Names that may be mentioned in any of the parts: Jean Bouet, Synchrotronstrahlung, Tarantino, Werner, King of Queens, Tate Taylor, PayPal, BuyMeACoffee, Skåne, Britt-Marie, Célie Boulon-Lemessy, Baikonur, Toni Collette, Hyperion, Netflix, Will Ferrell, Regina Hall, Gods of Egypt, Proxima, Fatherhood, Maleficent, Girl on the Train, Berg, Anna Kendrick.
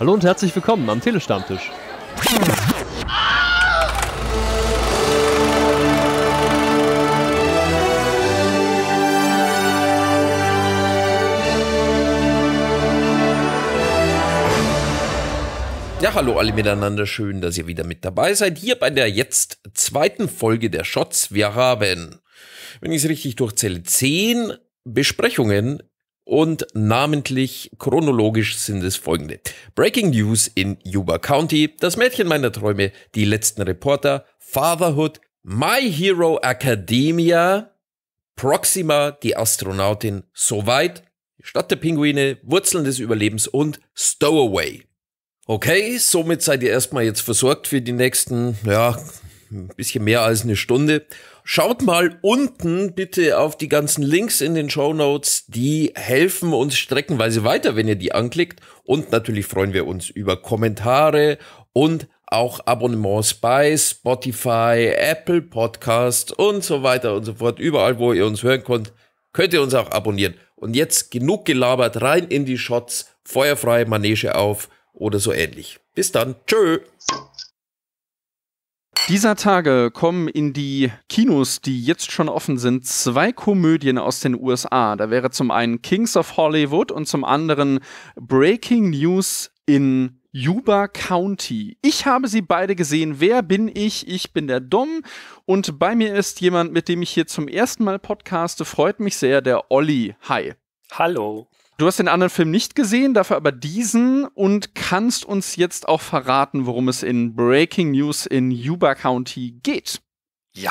Hallo und herzlich willkommen am Telestammtisch. Ja, hallo alle miteinander, schön, dass ihr wieder mit dabei seid, hier bei der jetzt zweiten Folge der Shots. Wir haben, wenn ich es richtig durchzähle, 10 Besprechungen und namentlich chronologisch sind es folgende. Breaking News in Yuba County, das Mädchen meiner Träume, die letzten Reporter, Fatherhood, My Hero Academia, Proxima, die Astronautin, Soweit, Stadt der Pinguine, Wurzeln des Überlebens und Stowaway. Okay, somit seid ihr erstmal jetzt versorgt für die nächsten, ja, ein bisschen mehr als eine Stunde. Schaut mal unten bitte auf die ganzen Links in den Shownotes, die helfen uns streckenweise weiter, wenn ihr die anklickt. Und natürlich freuen wir uns über Kommentare und auch Abonnements bei Spotify, Apple Podcasts und so weiter und so fort. Überall, wo ihr uns hören könnt ihr uns auch abonnieren. Und jetzt genug gelabert, rein in die Shots, feuerfreie Manege auf. Oder so ähnlich. Bis dann. Tschö. Dieser Tage kommen in die Kinos, die jetzt schon offen sind, 2 Komödien aus den USA. Da wäre zum einen Kings of Hollywood und zum anderen Breaking News in Yuba County. Ich habe sie beide gesehen. Wer bin ich? Ich bin der Dom. Und bei mir ist jemand, mit dem ich hier zum ersten Mal podcaste. Freut mich sehr, der Olli. Hi. Hallo. Du hast den anderen Film nicht gesehen, dafür aber diesen und kannst uns jetzt auch verraten, worum es in Breaking News in Yuba County geht. Ja,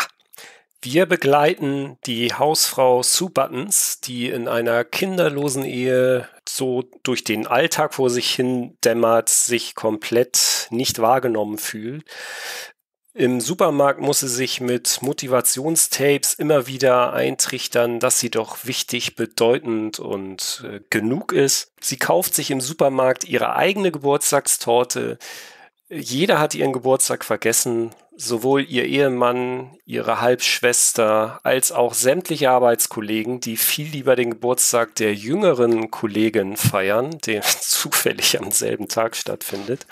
wir begleiten die Hausfrau Sue Buttons, die in einer kinderlosen Ehe so durch den Alltag vor sich hin dämmert, sich komplett nicht wahrgenommen fühlt. Im Supermarkt muss sie sich mit Motivationstapes immer wieder eintrichtern, dass sie doch wichtig, bedeutend und genug ist. Sie kauft sich im Supermarkt ihre eigene Geburtstagstorte. Jeder hat ihren Geburtstag vergessen. Sowohl ihr Ehemann, ihre Halbschwester, als auch sämtliche Arbeitskollegen, die viel lieber den Geburtstag der jüngeren Kollegin feiern, der zufällig am selben Tag stattfindet.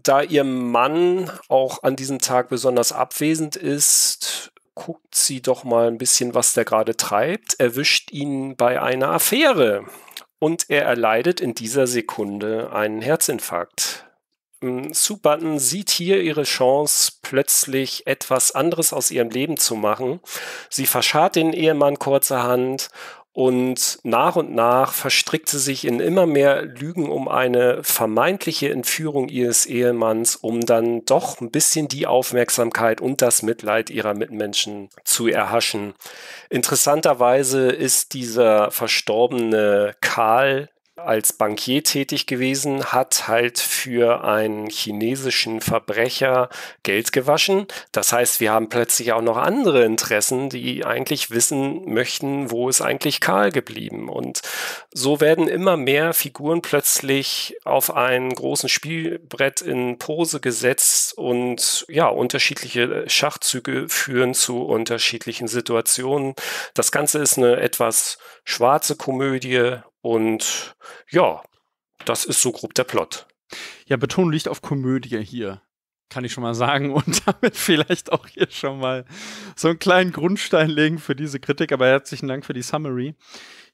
Da ihr Mann auch an diesem Tag besonders abwesend ist, guckt sie doch mal ein bisschen, was der gerade treibt, erwischt ihn bei einer Affäre und er erleidet in dieser Sekunde einen Herzinfarkt. Sue Button sieht hier ihre Chance, plötzlich etwas anderes aus ihrem Leben zu machen. Sie verscharrt den Ehemann kurzerhand. Und nach verstrickt sie sich in immer mehr Lügen um eine vermeintliche Entführung ihres Ehemanns, um dann doch ein bisschen die Aufmerksamkeit und das Mitleid ihrer Mitmenschen zu erhaschen. Interessanterweise ist dieser verstorbene Karl als Bankier tätig gewesen, hat halt für einen chinesischen Verbrecher Geld gewaschen. Das heißt, wir haben plötzlich auch noch andere Interessen, die eigentlich wissen möchten, wo ist eigentlich Karl geblieben. Und so werden immer mehr Figuren plötzlich auf einem großen Spielbrett in Pose gesetzt und ja, unterschiedliche Schachzüge führen zu unterschiedlichen Situationen. Das Ganze ist eine etwas schwarze Komödie. Und ja, das ist so grob der Plot. Ja, Beton liegt auf Komödie hier, kann ich schon mal sagen. Und damit vielleicht auch hier schon mal so einen kleinen Grundstein legen für diese Kritik. Aber herzlichen Dank für die Summary.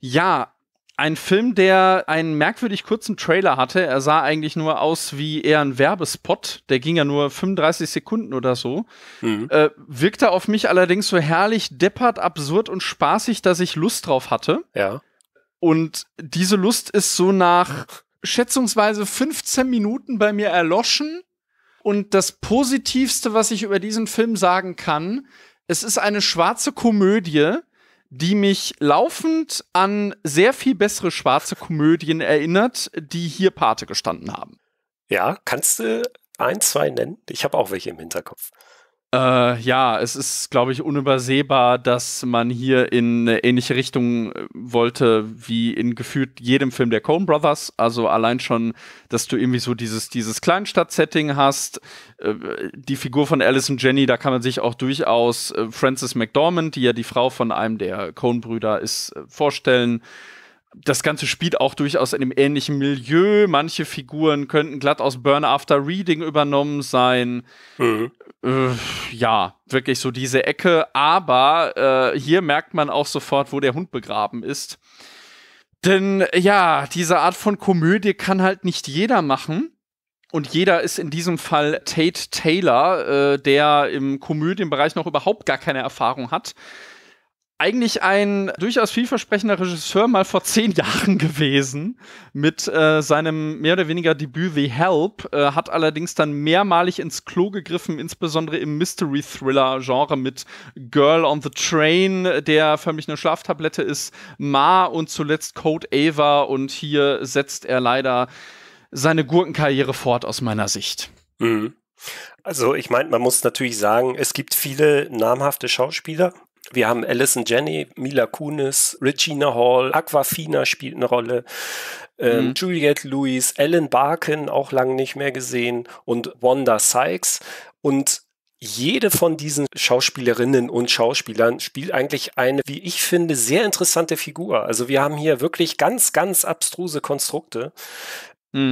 Ja, ein Film, der einen merkwürdig kurzen Trailer hatte. Er sah eigentlich nur aus wie eher ein Werbespot. Der ging ja nur 35 Sekunden oder so. Wirkte auf mich allerdings so herrlich deppert, absurd und spaßig, dass ich Lust drauf hatte. Ja. Und diese Lust ist so nach schätzungsweise 15 Minuten bei mir erloschen. Und das Positivste, was ich über diesen Film sagen kann, es ist eine schwarze Komödie, die mich laufend an sehr viel bessere schwarze Komödien erinnert, die hier Pate gestanden haben. Ja, kannst du 1, 2 nennen? Ich habe auch welche im Hinterkopf. Ja, es ist, glaube ich, unübersehbar, dass man hier in eine ähnliche Richtung wollte wie in gefühlt jedem Film der Coen Brothers. Also allein schon, dass du irgendwie so dieses Kleinstadt-Setting hast. Die Figur von Allison Janney, da kann man sich auch durchaus Frances McDormand, die ja die Frau von einem der Coen-Brüder ist, vorstellen. das Ganze spielt auch durchaus in einem ähnlichen Milieu. Manche Figuren könnten glatt aus Burn After Reading übernommen sein. Mhm. Ja, wirklich so diese Ecke. Aber hier merkt man auch sofort, wo der Hund begraben ist. Denn ja, diese Art von Komödie kann halt nicht jeder machen. Und jeder ist in diesem Fall Tate Taylor, der im Komödienbereich noch überhaupt gar keine Erfahrung hat. Eigentlich ein durchaus vielversprechender Regisseur mal vor 10 Jahren gewesen mit seinem mehr oder weniger Debüt The Help, hat allerdings dann mehrmalig ins Klo gegriffen, insbesondere im Mystery-Thriller-Genre mit Girl on the Train, der förmlich eine Schlaftablette ist, Ma und zuletzt Code Ava, und hier setzt er leider seine Gurkenkarriere fort aus meiner Sicht. Mhm. Also ich meine, man muss natürlich sagen, es gibt viele namhafte Schauspieler. Wir haben Allison Janney, Mila Kunis, Regina Hall, Awkwafina spielt eine Rolle, Juliette Lewis, Ellen Barkin, auch lange nicht mehr gesehen, und Wanda Sykes. Und jede von diesen Schauspielerinnen und Schauspielern spielt eigentlich eine, wie ich finde, sehr interessante Figur. Also wir haben hier wirklich ganz, ganz abstruse Konstrukte.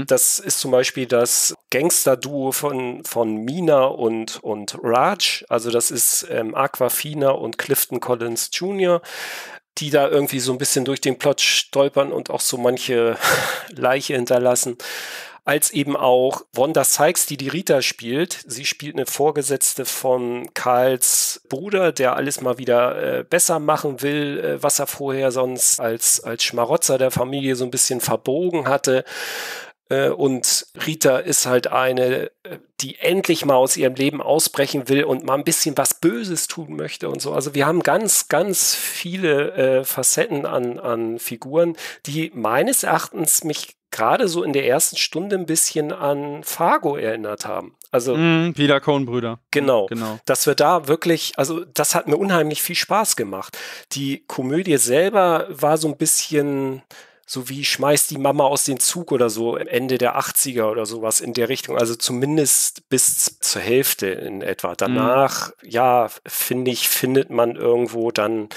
Das ist zum Beispiel das Gangster-Duo von Mina und Raj. Also das ist Awkwafina und Clifton Collins Jr., die da irgendwie so ein bisschen durch den Plot stolpern und auch so manche Leiche hinterlassen. Als eben auch Wanda Sykes, die Rita spielt. Sie spielt eine Vorgesetzte von Karls Bruder, der alles mal wieder besser machen will, was er vorher sonst als Schmarotzer der Familie so ein bisschen verbogen hatte. Und Rita ist halt eine, die endlich mal aus ihrem Leben ausbrechen will und mal ein bisschen was Böses tun möchte und so. Also wir haben ganz, ganz viele Facetten an Figuren, die meines Erachtens mich gerade so in der ersten Stunde ein bisschen an Fargo erinnert haben. Also wieder Coen-Brüder. Genau. Dass wir da wirklich, also das hat mir unheimlich viel Spaß gemacht. Die Komödie selber war so ein bisschen so wie schmeißt die Mama aus dem Zug oder so, Ende der 80er oder sowas in der Richtung. Also zumindest bis zur Hälfte in etwa. Danach, ja, findet man irgendwo dann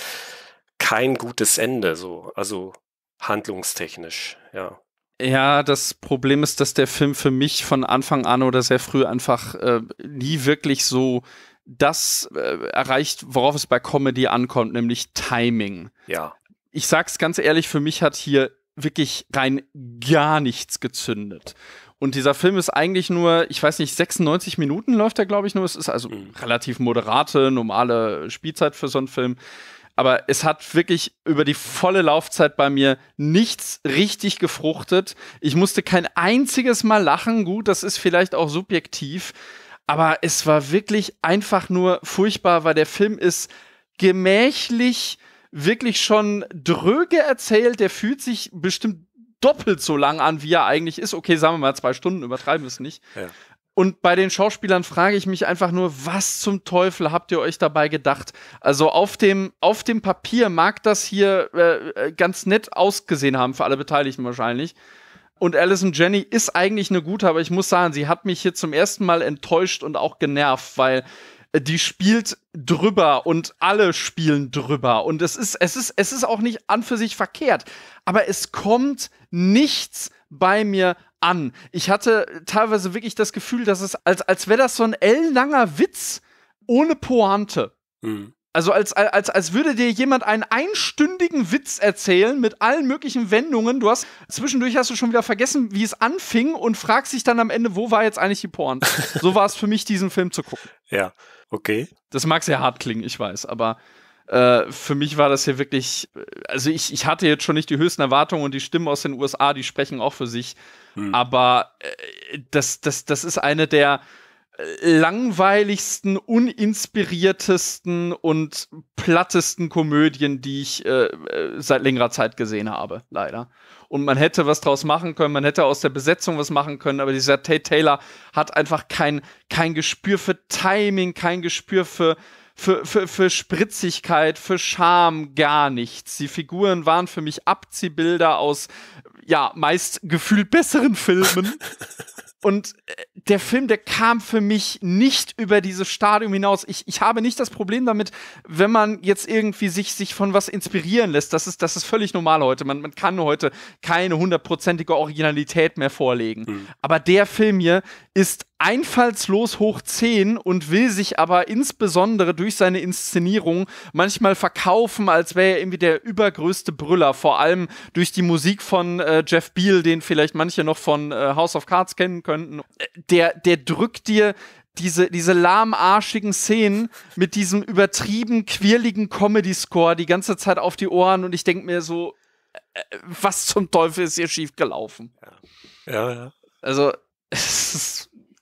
kein gutes Ende, so. Also handlungstechnisch, ja. Ja, das Problem ist, dass der Film für mich von Anfang an oder sehr früh einfach nie wirklich so das erreicht, worauf es bei Comedy ankommt, nämlich Timing. Ja. Ich sag's ganz ehrlich, für mich hat hier wirklich rein gar nichts gezündet. Und dieser Film ist eigentlich nur, ich weiß nicht, 96 Minuten läuft er, glaube ich, nur. Es ist also relativ moderate, normale Spielzeit für so einen Film. Aber es hat wirklich über die volle Laufzeit bei mir nichts richtig gefruchtet. Ich musste kein einziges Mal lachen. Gut, das ist vielleicht auch subjektiv. Aber es war wirklich einfach nur furchtbar, weil der Film ist gemächlich, wirklich schon dröge erzählt. Der fühlt sich bestimmt doppelt so lang an, wie er eigentlich ist. Okay, sagen wir mal 2 Stunden, übertreiben wir es nicht. Ja. Und bei den Schauspielern frage ich mich einfach nur, was zum Teufel habt ihr euch dabei gedacht? Also auf dem Papier mag das hier ganz nett ausgesehen haben, für alle Beteiligten wahrscheinlich. Und Allison Janney ist eigentlich eine gute, aber ich muss sagen, sie hat mich hier zum ersten Mal enttäuscht und auch genervt, weil die spielt drüber und alle spielen drüber. Und es ist auch nicht an für sich verkehrt. Aber es kommt nichts bei mir an. Ich hatte teilweise wirklich das Gefühl, dass es, als wäre das so ein ellenlanger Witz ohne Pointe. Mhm. Also als würde dir jemand einen einstündigen Witz erzählen mit allen möglichen Wendungen. Zwischendurch hast du schon wieder vergessen, wie es anfing, und fragst dich dann am Ende, wo war jetzt eigentlich die Pointe? So war es für mich, diesen Film zu gucken. Ja, okay. Das mag sehr hart klingen, ich weiß, aber für mich war das hier wirklich, also ich hatte jetzt schon nicht die höchsten Erwartungen, und die Stimmen aus den USA, die sprechen auch für sich, aber das ist eine der langweiligsten, uninspiriertesten und plattesten Komödien, die ich seit längerer Zeit gesehen habe, leider. Und man hätte was draus machen können, man hätte aus der Besetzung was machen können, aber dieser Tate Taylor hat einfach kein Gespür für Timing, kein Gespür für Spritzigkeit, für Charme, gar nichts. Die Figuren waren für mich Abziehbilder aus, ja, meist gefühlt besseren Filmen. Und der Film, der kam für mich nicht über dieses Stadium hinaus. Ich habe nicht das Problem damit, wenn man jetzt irgendwie sich von was inspirieren lässt. Das ist völlig normal heute. Man kann heute keine hundertprozentige Originalität mehr vorlegen. Mhm. Aber der Film hier ist einfallslos hoch 10 und will sich aber insbesondere durch seine Inszenierung manchmal verkaufen, als wäre er irgendwie der übergrößte Brüller. Vor allem durch die Musik von Jeff Beal, den vielleicht manche noch von House of Cards kennen könnten. Der drückt dir diese lahmarschigen Szenen mit diesem übertrieben, quirligen Comedy-Score die ganze Zeit auf die Ohren und ich denke mir so, was zum Teufel ist hier schiefgelaufen? Ja. Also,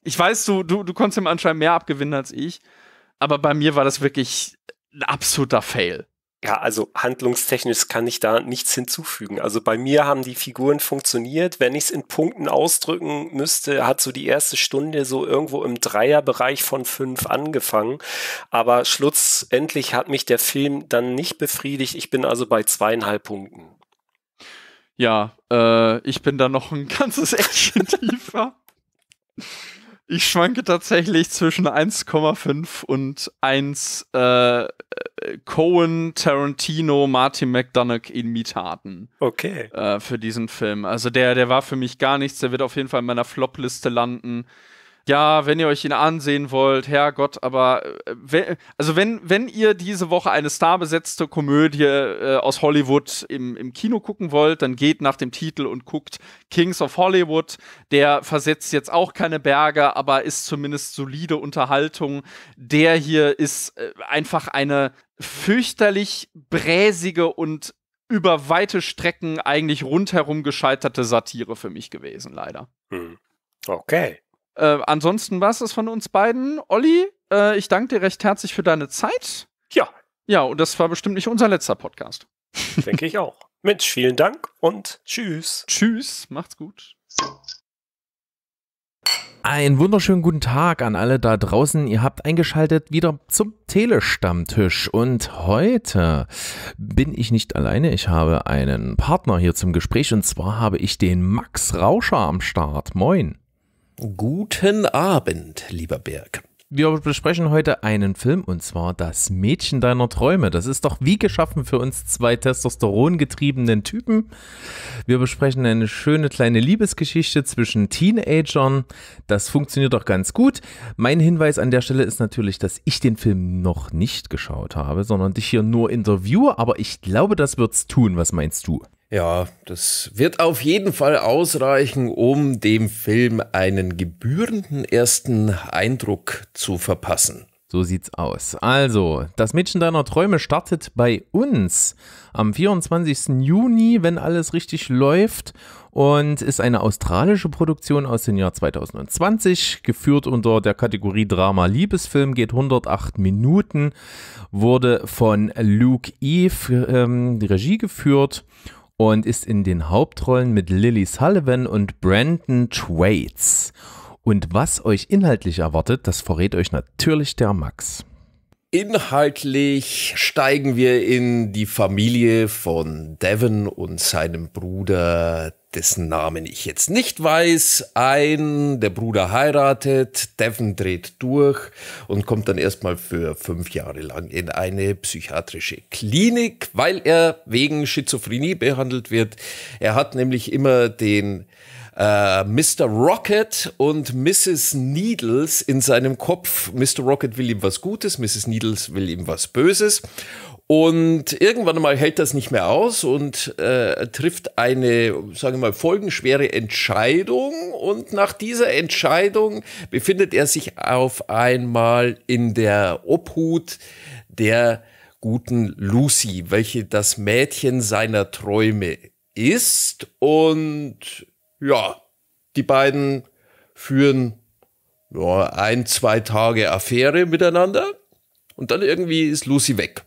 ich weiß, du konntest ihm anscheinend mehr abgewinnen als ich, aber bei mir war das wirklich ein absoluter Fail. Ja, also handlungstechnisch kann ich da nichts hinzufügen. Also bei mir haben die Figuren funktioniert. Wenn ich es in Punkten ausdrücken müsste, hat so die erste Stunde so irgendwo im Dreierbereich von 5 angefangen. Aber schlussendlich hat mich der Film dann nicht befriedigt. Ich bin also bei 2,5 Punkten. Ja, ich bin da noch ein ganzes Eckchen tiefer. Ich schwanke tatsächlich zwischen 1,5 und 1 Coen, Tarantino, Martin McDonagh in Mietarten. Okay. Für diesen Film. Also der war für mich gar nichts. Der wird auf jeden Fall in meiner Flop-Liste landen. Ja, wenn ihr euch ihn ansehen wollt, Herrgott, aber wenn ihr diese Woche eine starbesetzte Komödie aus Hollywood im Kino gucken wollt, dann geht nach dem Titel und guckt Kings of Hollywood. Der versetzt jetzt auch keine Berge, aber ist zumindest solide Unterhaltung. Der hier ist einfach eine fürchterlich bräsige und über weite Strecken eigentlich rundherum gescheiterte Satire für mich gewesen, leider. Okay. Ansonsten war es das von uns beiden. Olli, ich danke dir recht herzlich für deine Zeit. Ja. Ja, und das war bestimmt nicht unser letzter Podcast. Denke ich auch. Mensch, vielen Dank und tschüss. Tschüss, macht's gut. Einen wunderschönen guten Tag an alle da draußen. Ihr habt eingeschaltet wieder zum Telestammtisch. Und heute bin ich nicht alleine. Ich habe einen Partner hier zum Gespräch. Und zwar habe ich den Max Rauscher am Start. Moin. Guten Abend, lieber Berg. Wir besprechen heute einen Film und zwar Das Mädchen deiner Träume. Das ist doch wie geschaffen für uns zwei testosterongetriebenen Typen. Wir besprechen eine schöne kleine Liebesgeschichte zwischen Teenagern. Das funktioniert doch ganz gut. Mein Hinweis an der Stelle ist natürlich, dass ich den Film noch nicht geschaut habe, sondern dich hier nur interviewe. Aber ich glaube, das wird's tun. Was meinst du? Ja, das wird auf jeden Fall ausreichen, um dem Film einen gebührenden ersten Eindruck zu verpassen. So sieht's aus. Also, Das Mädchen deiner Träume startet bei uns am 24. Juni, wenn alles richtig läuft, und ist eine australische Produktion aus dem Jahr 2020, geführt unter der Kategorie Drama Liebesfilm, geht 108 Minuten, wurde von Luke Eve die Regie geführt. Und ist in den Hauptrollen mit Lily Sullivan und Brandon Thwaites. Und was euch inhaltlich erwartet, das verrät euch natürlich der Max. Inhaltlich steigen wir in die Familie von Devon und seinem Bruder, dessen Namen ich jetzt nicht weiß, ein. Der Bruder heiratet, Devon dreht durch und kommt dann erstmal für 5 Jahre lang in eine psychiatrische Klinik, weil er wegen Schizophrenie behandelt wird. Er hat nämlich immer den Mr. Rocket und Mrs. Needles in seinem Kopf. Mr. Rocket will ihm was Gutes, Mrs. Needles will ihm was Böses. Und irgendwann mal hält das nicht mehr aus und trifft eine, sagen wir mal, folgenschwere Entscheidung. Und nach dieser Entscheidung befindet er sich auf einmal in der Obhut der guten Lucy, welche das Mädchen seiner Träume ist. Und ja, die beiden führen ja, 1, 2 Tage Affäre miteinander. Und dann irgendwie ist Lucy weg.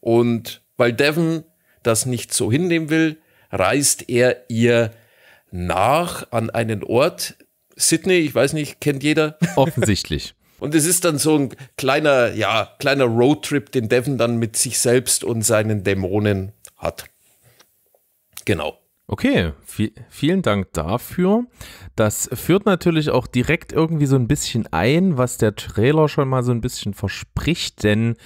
Und weil Devon das nicht so hinnehmen will, reist er ihr nach an einen Ort. Sydney, ich weiß nicht, kennt jeder? Offensichtlich. Und es ist dann so ein kleiner Roadtrip, den Devon dann mit sich selbst und seinen Dämonen hat. Genau. Okay, vielen Dank dafür. Das führt natürlich auch direkt irgendwie so ein bisschen ein, was der Trailer schon mal so ein bisschen verspricht, denn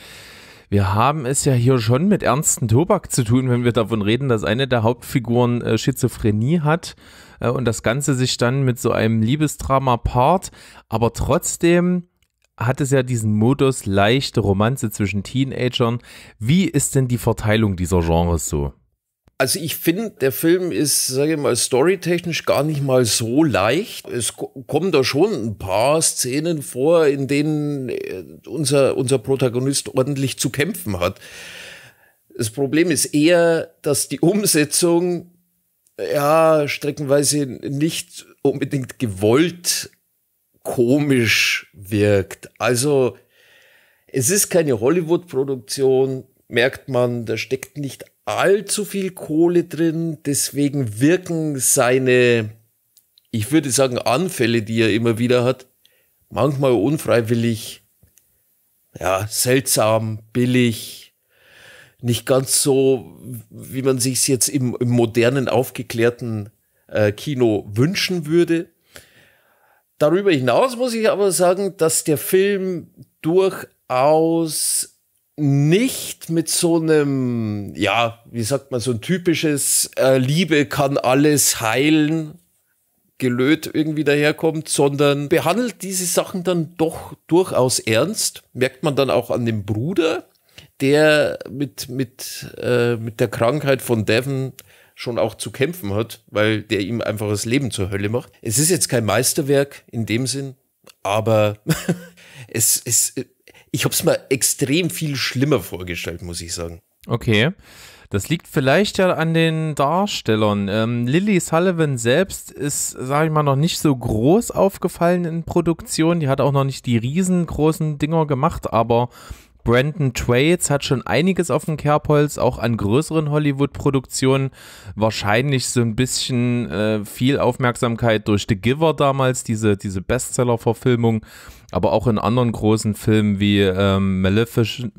wir haben es ja hier schon mit ernstem Tobak zu tun, wenn wir davon reden, dass eine der Hauptfiguren Schizophrenie hat und das Ganze sich dann mit so einem Liebesdrama paart, aber trotzdem hat es ja diesen Modus leichte Romanze zwischen Teenagern. Wie ist denn die Verteilung dieser Genres so? Also ich finde, der Film ist, sage ich mal, storytechnisch gar nicht mal so leicht. Es kommen da schon ein paar Szenen vor, in denen unser Protagonist ordentlich zu kämpfen hat. Das Problem ist eher, dass die Umsetzung ja streckenweise nicht unbedingt gewollt komisch wirkt. Also es ist keine Hollywood-Produktion, merkt man, da steckt nicht allzu viel Kohle drin, deswegen wirken seine, ich würde sagen, Anfälle, die er immer wieder hat, manchmal unfreiwillig, ja, seltsam, billig, nicht ganz so, wie man sich es jetzt im modernen, aufgeklärten Kino wünschen würde. Darüber hinaus muss ich aber sagen, dass der Film durchaus nicht mit so einem, ja, wie sagt man, so ein typisches Liebe kann alles heilen, Gelöt irgendwie daherkommt, sondern behandelt diese Sachen dann doch durchaus ernst. Merkt man dann auch an dem Bruder, der mit der Krankheit von Devon schon auch zu kämpfen hat, weil der ihm einfach das Leben zur Hölle macht. Es ist jetzt kein Meisterwerk in dem Sinn, aber es ist... Ich habe es mir extrem viel schlimmer vorgestellt, muss ich sagen. Okay, das liegt vielleicht ja an den Darstellern. Lily Sullivan selbst ist, sage ich mal, noch nicht so groß aufgefallen in Produktion. Die hat auch noch nicht die riesengroßen Dinger gemacht, aber Brandon Thwaites hat schon einiges auf dem Kerbholz, auch an größeren Hollywood-Produktionen. Wahrscheinlich so ein bisschen viel Aufmerksamkeit durch The Giver damals, diese Bestseller-Verfilmung, aber auch in anderen großen Filmen wie Maleficent,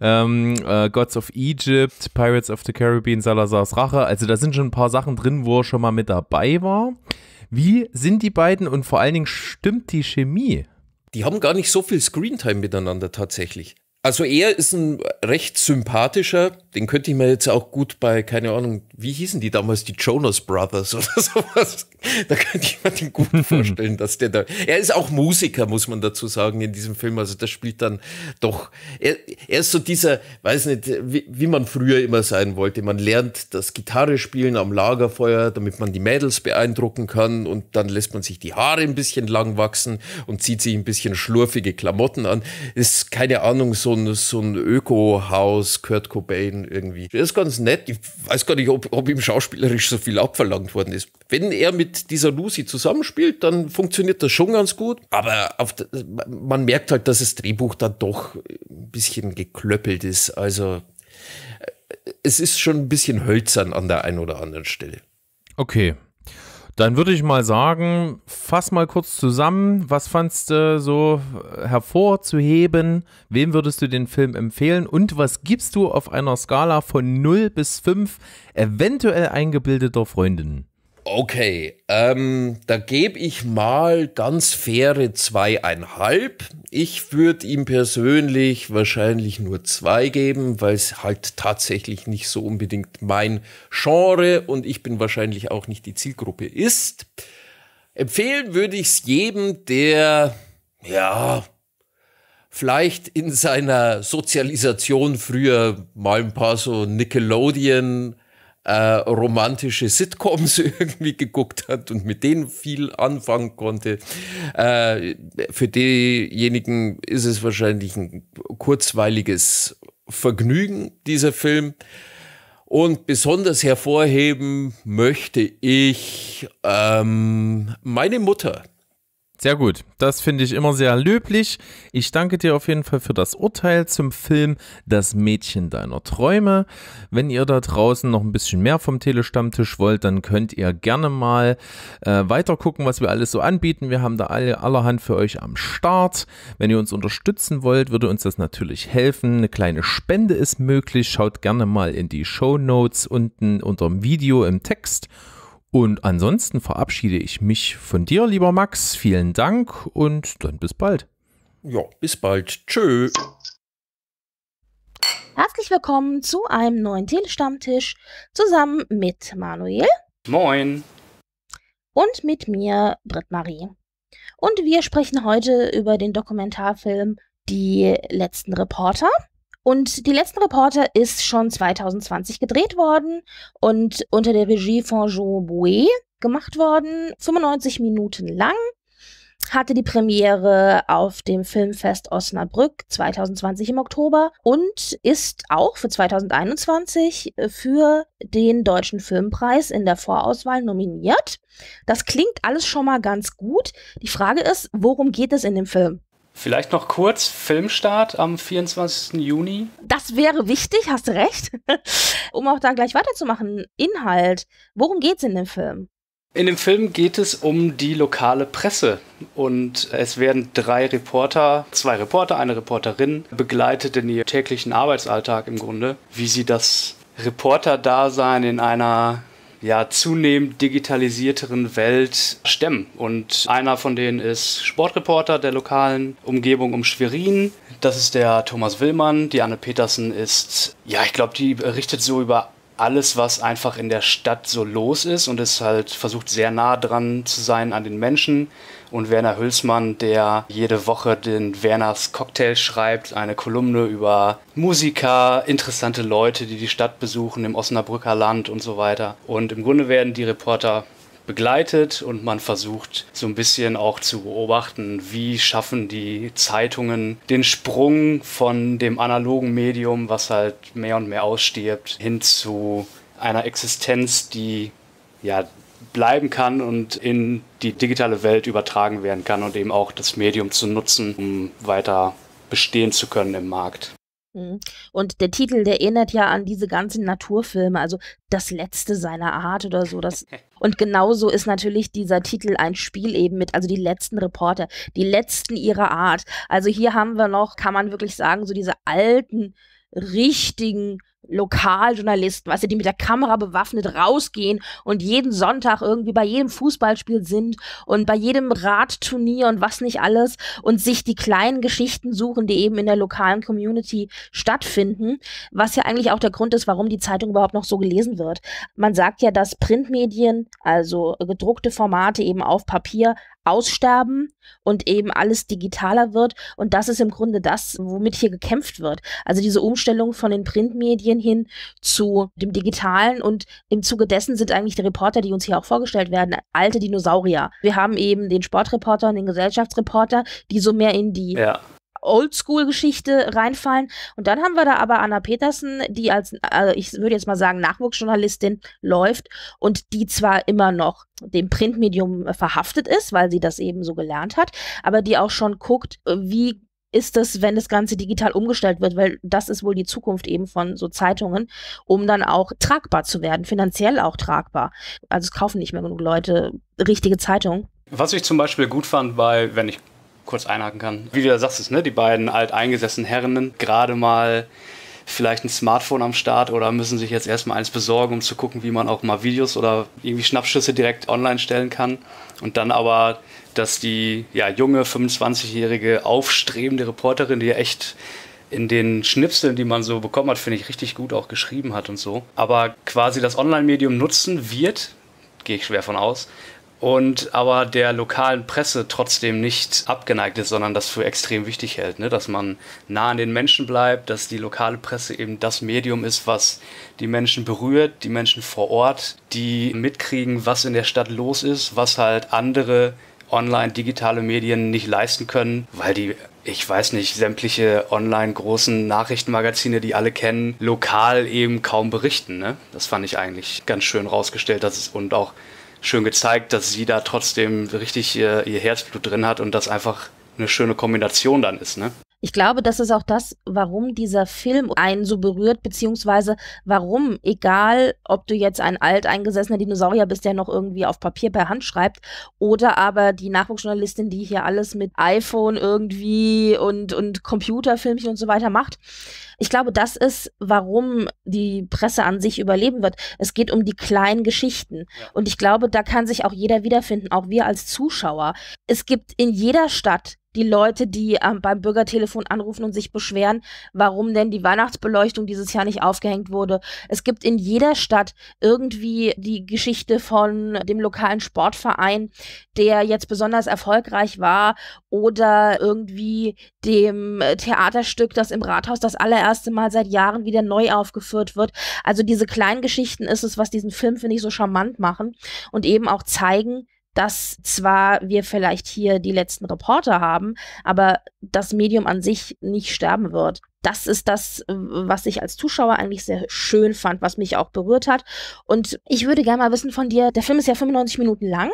Gods of Egypt, Pirates of the Caribbean, Salazars Rache. Also da sind schon ein paar Sachen drin, wo er schon mal mit dabei war. Wie sind die beiden und vor allen Dingen stimmt die Chemie? Die haben gar nicht so viel Screentime miteinander tatsächlich. Also er ist ein recht sympathischer, den könnte ich mir jetzt auch gut bei, keine Ahnung, wie hießen die damals, die Jonas Brothers oder sowas, da könnte ich mir den gut vorstellen, dass der da, er ist auch Musiker, muss man dazu sagen, in diesem Film, also das spielt dann doch, er ist so dieser, weiß nicht, wie man früher immer sein wollte, man lernt das Gitarre spielen am Lagerfeuer, damit man die Mädels beeindrucken kann und dann lässt man sich die Haare ein bisschen lang wachsen und zieht sich ein bisschen schlurfige Klamotten an, ist, keine Ahnung, so ein Öko-Haus, Kurt Cobain irgendwie. Der ist ganz nett. Ich weiß gar nicht, ob ihm schauspielerisch so viel abverlangt worden ist. Wenn er mit dieser Lucy zusammenspielt, dann funktioniert das schon ganz gut. Aber man merkt halt, dass das Drehbuch dann doch ein bisschen geklöppelt ist. Also es ist schon ein bisschen hölzern an der einen oder anderen Stelle. Okay. Dann würde ich mal sagen, fass mal kurz zusammen, was fandst du so hervorzuheben, wem würdest du den Film empfehlen und was gibst du auf einer Skala von 0 bis 5 eventuell eingebildeter Freundinnen? Okay, da gebe ich mal ganz faire 2,5. Ich würde ihm persönlich wahrscheinlich nur 2 geben, weil es halt tatsächlich nicht so unbedingt mein Genre und ich bin wahrscheinlich auch nicht die Zielgruppe ist. Empfehlen würde ich es jedem, der, ja, vielleicht in seiner Sozialisation früher mal ein paar so Nickelodeon romantische Sitcoms irgendwie geguckt hat und mit denen viel anfangen konnte. Für diejenigen ist es wahrscheinlich ein kurzweiliges Vergnügen, dieser Film. Und besonders hervorheben möchte ich meine Mutter. Sehr gut, das finde ich immer sehr löblich. Ich danke dir auf jeden Fall für das Urteil zum Film Das Mädchen deiner Träume. Wenn ihr da draußen noch ein bisschen mehr vom Telestammtisch wollt, dann könnt ihr gerne mal weiter gucken, was wir alles so anbieten. Wir haben da allerhand für euch am Start. Wenn ihr uns unterstützen wollt, würde uns das natürlich helfen. Eine kleine Spende ist möglich. Schaut gerne mal in die Shownotes unten unter dem Video im Text. Und ansonsten verabschiede ich mich von dir, lieber Max. Vielen Dank und dann bis bald. Ja, bis bald. Tschö. Herzlich willkommen zu einem neuen Telestammtisch zusammen mit Manuel. Moin. Und mit mir, Britt-Marie. Und wir sprechen heute über den Dokumentarfilm Die letzten Reporter. Und Die letzten Reporter ist schon 2020 gedreht worden und unter der Regie von Jean Bouet gemacht worden. 95 Minuten lang, hatte die Premiere auf dem Filmfest Osnabrück 2020 im Oktober und ist auch für 2021 für den Deutschen Filmpreis in der Vorauswahl nominiert. Das klingt alles schon mal ganz gut. Die Frage ist, worum geht es in dem Film? Vielleicht noch kurz, Filmstart am 24. Juni. Das wäre wichtig, hast du recht. Um auch da gleich weiterzumachen, Inhalt. Worum geht's in dem Film? In dem Film geht es um die lokale Presse und es werden zwei Reporter, eine Reporterin begleitet in ihrem täglichen Arbeitsalltag im Grunde, wie sie das Reporterdasein in einer zunehmend digitalisierteren Welt stemmen. Und einer von denen ist Sportreporter der lokalen Umgebung um Schwerin. Das ist der Thomas Willmann. Die Anne Petersen ist, ich glaube, die berichtet so über alles, was einfach in der Stadt so los ist und ist halt versucht, sehr nah dran zu sein an den Menschen. Und Werner Hülsmann, der jede Woche den Werners Cocktail schreibt, eine Kolumne über Musiker, interessante Leute, die die Stadt besuchen im Osnabrücker Land und so weiter. Und im Grunde werden die Reporter begleitet und man versucht so ein bisschen auch zu beobachten, wie schaffen die Zeitungen den Sprung von dem analogen Medium, was halt mehr und mehr ausstirbt, hin zu einer Existenz, die bleiben kann und in die digitale Welt übertragen werden kann und eben auch das Medium zu nutzen, um weiter bestehen zu können im Markt. Und der Titel, der erinnert ja an diese ganzen Naturfilme, also das Letzte seiner Art oder so. Und genauso ist natürlich dieser Titel ein Spiel eben mit, also die letzten Reporter, die letzten ihrer Art. Also hier haben wir noch, kann man wirklich sagen, so diese alten, richtigen Lokaljournalisten, weißt du, die mit der Kamera bewaffnet rausgehen und jeden Sonntag irgendwie bei jedem Fußballspiel sind und bei jedem Radturnier und was nicht alles und sich die kleinen Geschichten suchen, die eben in der lokalen Community stattfinden, was ja eigentlich auch der Grund ist, warum die Zeitung überhaupt noch so gelesen wird. Man sagt ja, dass Printmedien, also gedruckte Formate eben auf Papier aussterben und eben alles digitaler wird und das ist im Grunde das, womit hier gekämpft wird. Also diese Umstellung von den Printmedien hin zu dem Digitalen und im Zuge dessen sind eigentlich die Reporter, die uns hier auch vorgestellt werden, alte Dinosaurier. Wir haben eben den Sportreporter und den Gesellschaftsreporter, die so mehr in die Oldschool-Geschichte reinfallen. Und dann haben wir da aber Anna Petersen, die als, also ich würde jetzt mal sagen, Nachwuchsjournalistin läuft und die zwar immer noch dem Printmedium verhaftet ist, weil sie das eben so gelernt hat, aber die auch schon guckt, wie ist es, wenn das Ganze digital umgestellt wird, weil das ist wohl die Zukunft eben von so Zeitungen, um dann auch tragbar zu werden, finanziell auch tragbar. Also es kaufen nicht mehr genug Leute richtige Zeitungen. Was ich zum Beispiel gut fand, weil, wenn ich kurz einhaken kann, wie du ja sagst, ist, ne, die beiden alteingesessenen Herren gerade mal vielleicht ein Smartphone am Start oder müssen sich jetzt erstmal eins besorgen, um zu gucken, wie man auch mal Videos oder irgendwie Schnappschüsse direkt online stellen kann. Und dann aber, dass die junge 25-jährige aufstrebende Reporterin, die echt in den Schnipseln, die man so bekommen hat, finde ich richtig gut auch geschrieben hat und so. Aber quasi das Online-Medium nutzen wird, gehe ich schwer von aus, und aber der lokalen Presse trotzdem nicht abgeneigt ist, sondern das für extrem wichtig hält, ne? Dass man nah an den Menschen bleibt, dass die lokale Presse eben das Medium ist, was die Menschen berührt, die Menschen vor Ort, die mitkriegen, was in der Stadt los ist, was halt andere online digitale Medien nicht leisten können, weil die, ich weiß nicht, sämtliche online großen Nachrichtenmagazine, die alle kennen, lokal eben kaum berichten, ne? Das fand ich eigentlich ganz schön rausgestellt, dass es und auch schön gezeigt, dass sie da trotzdem richtig ihr Herzblut drin hat und das einfach eine schöne Kombination dann ist, ne? Ich glaube, das ist auch das, warum dieser Film einen so berührt, beziehungsweise warum, egal ob du jetzt ein alteingesessener Dinosaurier bist, der noch irgendwie auf Papier per Hand schreibt, oder aber die Nachwuchsjournalistin, die hier alles mit iPhone irgendwie und Computerfilmchen und so weiter macht. Ich glaube, das ist, warum die Presse an sich überleben wird. Es geht um die kleinen Geschichten. Ja. Und ich glaube, da kann sich auch jeder wiederfinden, auch wir als Zuschauer. Es gibt in jeder Stadt die Leute, die beim Bürgertelefon anrufen und sich beschweren, warum denn die Weihnachtsbeleuchtung dieses Jahr nicht aufgehängt wurde. Es gibt in jeder Stadt irgendwie die Geschichte von dem lokalen Sportverein, der jetzt besonders erfolgreich war, oder irgendwie dem Theaterstück, das im Rathaus das allererste Mal seit Jahren wieder neu aufgeführt wird. Also diese kleinen Geschichten ist es, was diesen Film, finde ich, so charmant machen und eben auch zeigen, dass zwar wir vielleicht hier die letzten Reporter haben, aber das Medium an sich nicht sterben wird. Das ist das, was ich als Zuschauer eigentlich sehr schön fand, was mich auch berührt hat. Und ich würde gerne mal wissen von dir, der Film ist ja 95 Minuten lang.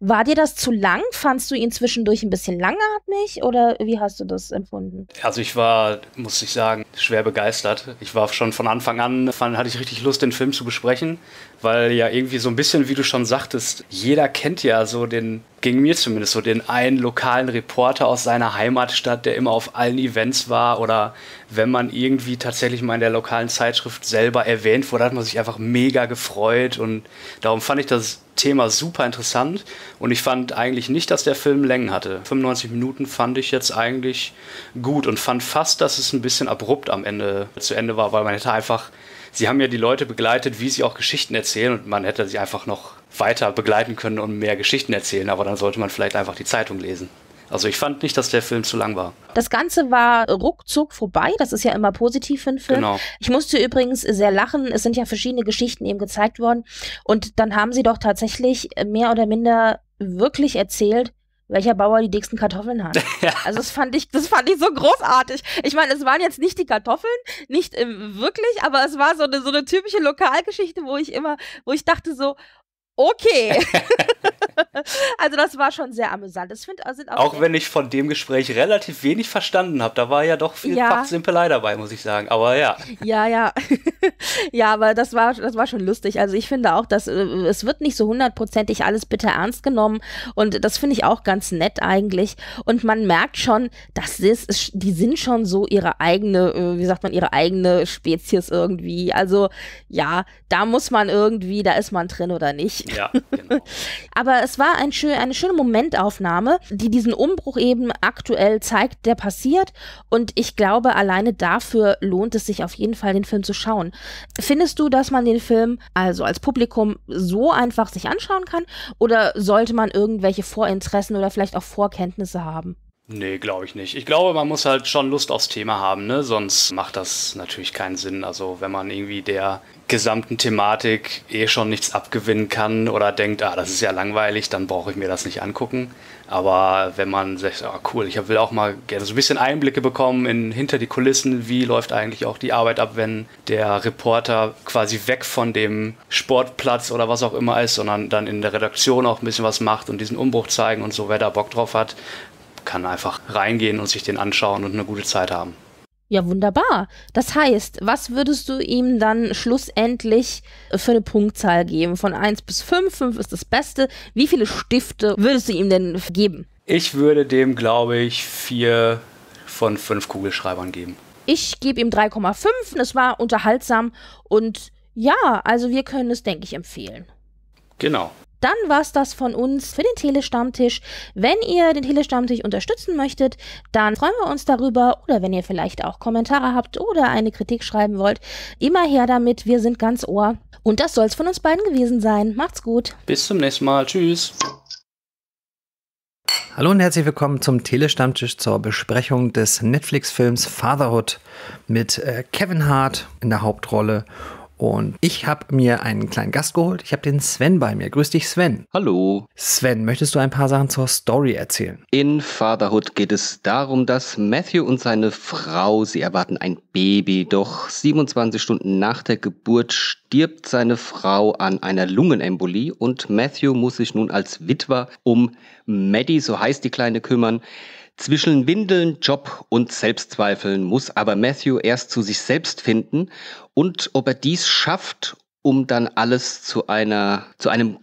War dir das zu lang? Fandst du ihn zwischendurch ein bisschen langatmig oder wie hast du das empfunden? Also ich war, muss ich sagen, schwer begeistert. Ich war schon von Anfang an, hatte ich richtig Lust, den Film zu besprechen, weil ja irgendwie so ein bisschen, wie du schon sagtest, jeder kennt ja so den, gegen mir zumindest, so den einen lokalen Reporter aus seiner Heimatstadt, der immer auf allen Events war, oder wenn man irgendwie tatsächlich mal in der lokalen Zeitschrift selber erwähnt wurde, hat man sich einfach mega gefreut, und darum fand ich das Thema super interessant und ich fand eigentlich nicht, dass der Film Längen hatte. 95 Minuten fand ich jetzt eigentlich gut und fand fast, dass es ein bisschen abrupt am Ende zu Ende war, weil man hätte einfach, sie haben ja die Leute begleitet, wie sie auch Geschichten erzählen, und man hätte sie einfach noch weiter begleiten können und mehr Geschichten erzählen, aber dann sollte man vielleicht einfach die Zeitung lesen. Also ich fand nicht, dass der Film zu lang war. Das Ganze war ruckzuck vorbei. Das ist ja immer positiv für einen Film. Genau. Ich musste übrigens sehr lachen. Es sind ja verschiedene Geschichten eben gezeigt worden. Und dann haben sie doch tatsächlich mehr oder minder wirklich erzählt, welcher Bauer die dicksten Kartoffeln hat. Ja. Also das fand ich so großartig. Ich meine, es waren jetzt nicht die Kartoffeln, nicht wirklich, aber es war so eine typische Lokalgeschichte, wo ich dachte so, okay. Also das war schon sehr amüsant. Das sind auch wenn ich von dem Gespräch relativ wenig verstanden habe, da war ja doch viel Fachsimpelei dabei, muss ich sagen. Aber ja. Ja. Ja, aber das war schon lustig. Also ich finde auch, dass es wird nicht so hundertprozentig alles bitter ernst genommen, und das finde ich auch ganz nett eigentlich. Und man merkt schon, dass die sind schon so ihre eigene, wie sagt man, ihre eigene Spezies irgendwie. Also ja, da muss man irgendwie, da ist man drin oder nicht. Ja, genau. Aber es war eine schöne Momentaufnahme, die diesen Umbruch eben aktuell zeigt, der passiert. Und ich glaube, alleine dafür lohnt es sich auf jeden Fall, den Film zu schauen. Findest du, dass man den Film also als Publikum so einfach sich anschauen kann? Oder sollte man irgendwelche Vorinteressen oder vielleicht auch Vorkenntnisse haben? Nee, glaube ich nicht. Ich glaube, man muss halt schon Lust aufs Thema haben, ne? Sonst macht das natürlich keinen Sinn. Also wenn man irgendwie der gesamten Thematik schon nichts abgewinnen kann oder denkt, das ist ja langweilig, dann brauche ich mir das nicht angucken. Aber wenn man sagt, cool, ich will auch mal gerne so ein bisschen Einblicke bekommen hinter die Kulissen, wie läuft eigentlich auch die Arbeit ab, wenn der Reporter quasi weg von dem Sportplatz oder was auch immer ist, sondern dann in der Redaktion auch ein bisschen was macht und diesen Umbruch zeigen und so, wer da Bock drauf hat, kann einfach reingehen und sich den anschauen und eine gute Zeit haben. Ja, wunderbar. Das heißt, was würdest du ihm dann schlussendlich für eine Punktzahl geben? Von 1 bis 5, 5 ist das Beste. Wie viele Stifte würdest du ihm denn geben? Ich würde dem, glaube ich, 4 von 5 Kugelschreibern geben. Ich gebe ihm 3,5. Es war unterhaltsam und ja, also wir können es, denke ich, empfehlen. Genau. Dann war es das von uns für den Telestammtisch. Wenn ihr den Telestammtisch unterstützen möchtet, dann freuen wir uns darüber. Oder wenn ihr vielleicht auch Kommentare habt oder eine Kritik schreiben wollt, immer her damit. Wir sind ganz Ohr. Und das soll's von uns beiden gewesen sein. Macht's gut. Bis zum nächsten Mal. Tschüss. Hallo und herzlich willkommen zum Telestammtisch zur Besprechung des Netflix-Films Fatherhood mit Kevin Hart in der Hauptrolle Und ich habe mir einen kleinen Gast geholt. Ich habe den Sven bei mir. Grüß dich, Sven. Hallo. Sven, möchtest du ein paar Sachen zur Story erzählen? In Fatherhood geht es darum, dass Matthew und seine Frau, sie erwarten ein Baby. Doch 27 Stunden nach der Geburt stirbt seine Frau an einer Lungenembolie. Und Matthew muss sich nun als Witwer um Maddie, so heißt die Kleine, kümmern. Zwischen Windeln, Job und Selbstzweifeln muss aber Matthew erst zu sich selbst finden und ob er dies schafft, um dann alles zu einem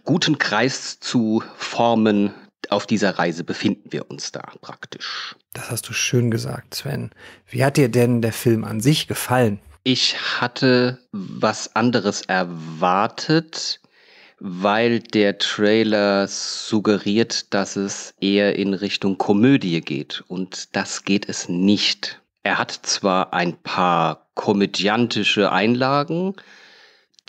guten Kreis zu formen. Auf dieser Reise befinden wir uns da praktisch. Das hast du schön gesagt, Sven. Wie hat dir denn der Film an sich gefallen? Ich hatte was anderes erwartet, weil der Trailer suggeriert, dass es eher in Richtung Komödie geht. Und das geht es nicht. Er hat zwar ein paar komödiantische Einlagen,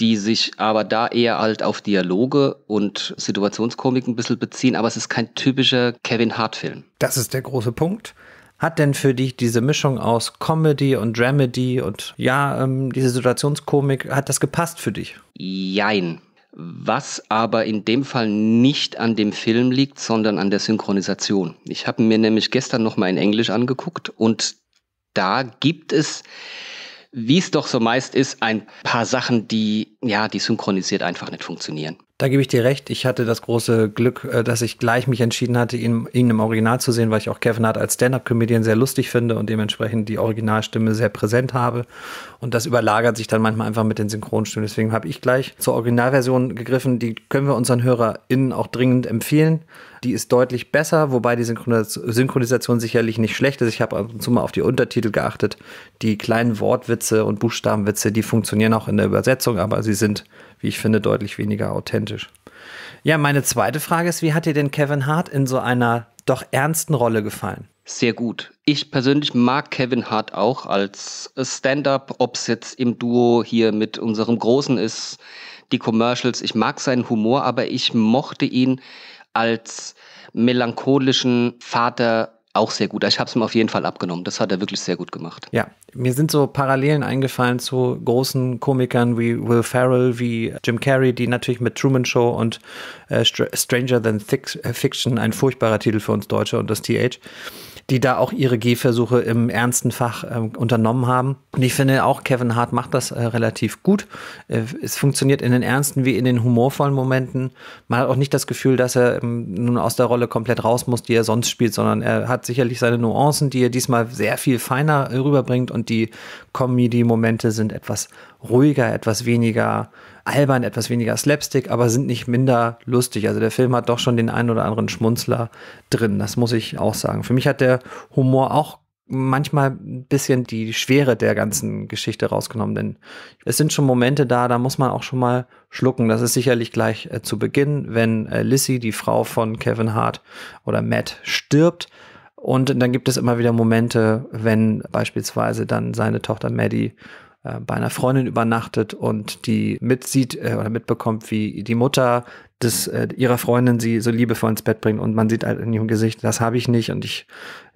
die sich aber da eher halt auf Dialoge und Situationskomik ein bisschen beziehen, aber es ist kein typischer Kevin Hart-Film. Das ist der große Punkt. Hat denn für dich diese Mischung aus Comedy und Dramedy und ja, diese Situationskomik, hat das gepasst für dich? Jein. Was aber in dem Fall nicht an dem Film liegt, sondern an der Synchronisation. Ich habe mir nämlich gestern nochmal in Englisch angeguckt und da gibt es, wie es doch so meist ist, ein paar Sachen, die synchronisiert einfach nicht funktionieren. Da gebe ich dir recht. Ich hatte das große Glück, dass ich gleich mich entschieden hatte, ihn im Original zu sehen, weil ich auch Kevin Hart als Stand-Up-Comedian sehr lustig finde und dementsprechend die Originalstimme sehr präsent habe. Und das überlagert sich dann manchmal einfach mit den Synchronstimmen. Deswegen habe ich gleich zur Originalversion gegriffen. Die können wir unseren HörerInnen auch dringend empfehlen. Die ist deutlich besser, wobei die Synchronisation sicherlich nicht schlecht ist. Ich habe ab und zu mal auf die Untertitel geachtet. Die kleinen Wortwitze und Buchstabenwitze, die funktionieren auch in der Übersetzung, aber sie sind, wie ich finde, deutlich weniger authentisch. Ja, meine zweite Frage ist, wie hat dir denn Kevin Hart in so einer doch ernsten Rolle gefallen? Sehr gut. Ich persönlich mag Kevin Hart auch als Stand-Up, ob es jetzt im Duo hier mit unserem Großen ist, die Commercials. Ich mag seinen Humor, aber ich mochte ihn als melancholischen Vater auch sehr gut. Ich habe es ihm auf jeden Fall abgenommen. Das hat er wirklich sehr gut gemacht. Ja, mir sind so Parallelen eingefallen zu großen Komikern wie Will Ferrell, wie Jim Carrey, die natürlich mit Truman Show und Stranger Than Fiction, ein furchtbarer Titel für uns Deutsche und das TH, die da auch ihre Gehversuche im ernsten Fach unternommen haben. Und ich finde auch, Kevin Hart macht das relativ gut. Es funktioniert in den ernsten wie in den humorvollen Momenten. Man hat auch nicht das Gefühl, dass er nun aus der Rolle komplett raus muss, die er sonst spielt, sondern er hat sicherlich seine Nuancen, die er diesmal sehr viel feiner rüberbringt und die Comedy-Momente sind etwas ruhiger, etwas weniger albern, etwas weniger Slapstick, aber sind nicht minder lustig. Also der Film hat doch schon den einen oder anderen Schmunzler drin, das muss ich auch sagen. Für mich hat der Humor auch manchmal ein bisschen die Schwere der ganzen Geschichte rausgenommen, denn es sind schon Momente da muss man auch schon mal schlucken. Das ist sicherlich gleich zu Beginn, wenn Lissy, die Frau von Kevin Hart oder Matt, stirbt. Und dann gibt es immer wieder Momente, wenn beispielsweise dann seine Tochter Maddie bei einer Freundin übernachtet und die mitsieht oder mitbekommt, wie die Mutter ihrer Freundin sie so liebevoll ins Bett bringt und man sieht halt in ihrem Gesicht, das habe ich nicht und ich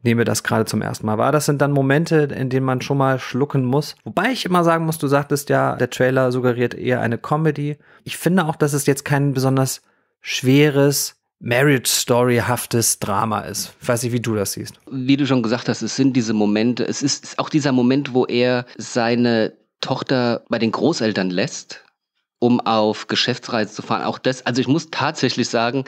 nehme das gerade zum ersten Mal wahr. Das sind dann Momente, in denen man schon mal schlucken muss. Wobei ich immer sagen muss, du sagtest ja, der Trailer suggeriert eher eine Comedy. Ich finde auch, dass es jetzt kein besonders schweres, Marriage-Story-haftes Drama ist. Ich weiß nicht, wie du das siehst. Wie du schon gesagt hast, es sind diese Momente, es ist auch dieser Moment, wo er seine Tochter bei den Großeltern lässt, um auf Geschäftsreise zu fahren. Auch das, also ich muss tatsächlich sagen,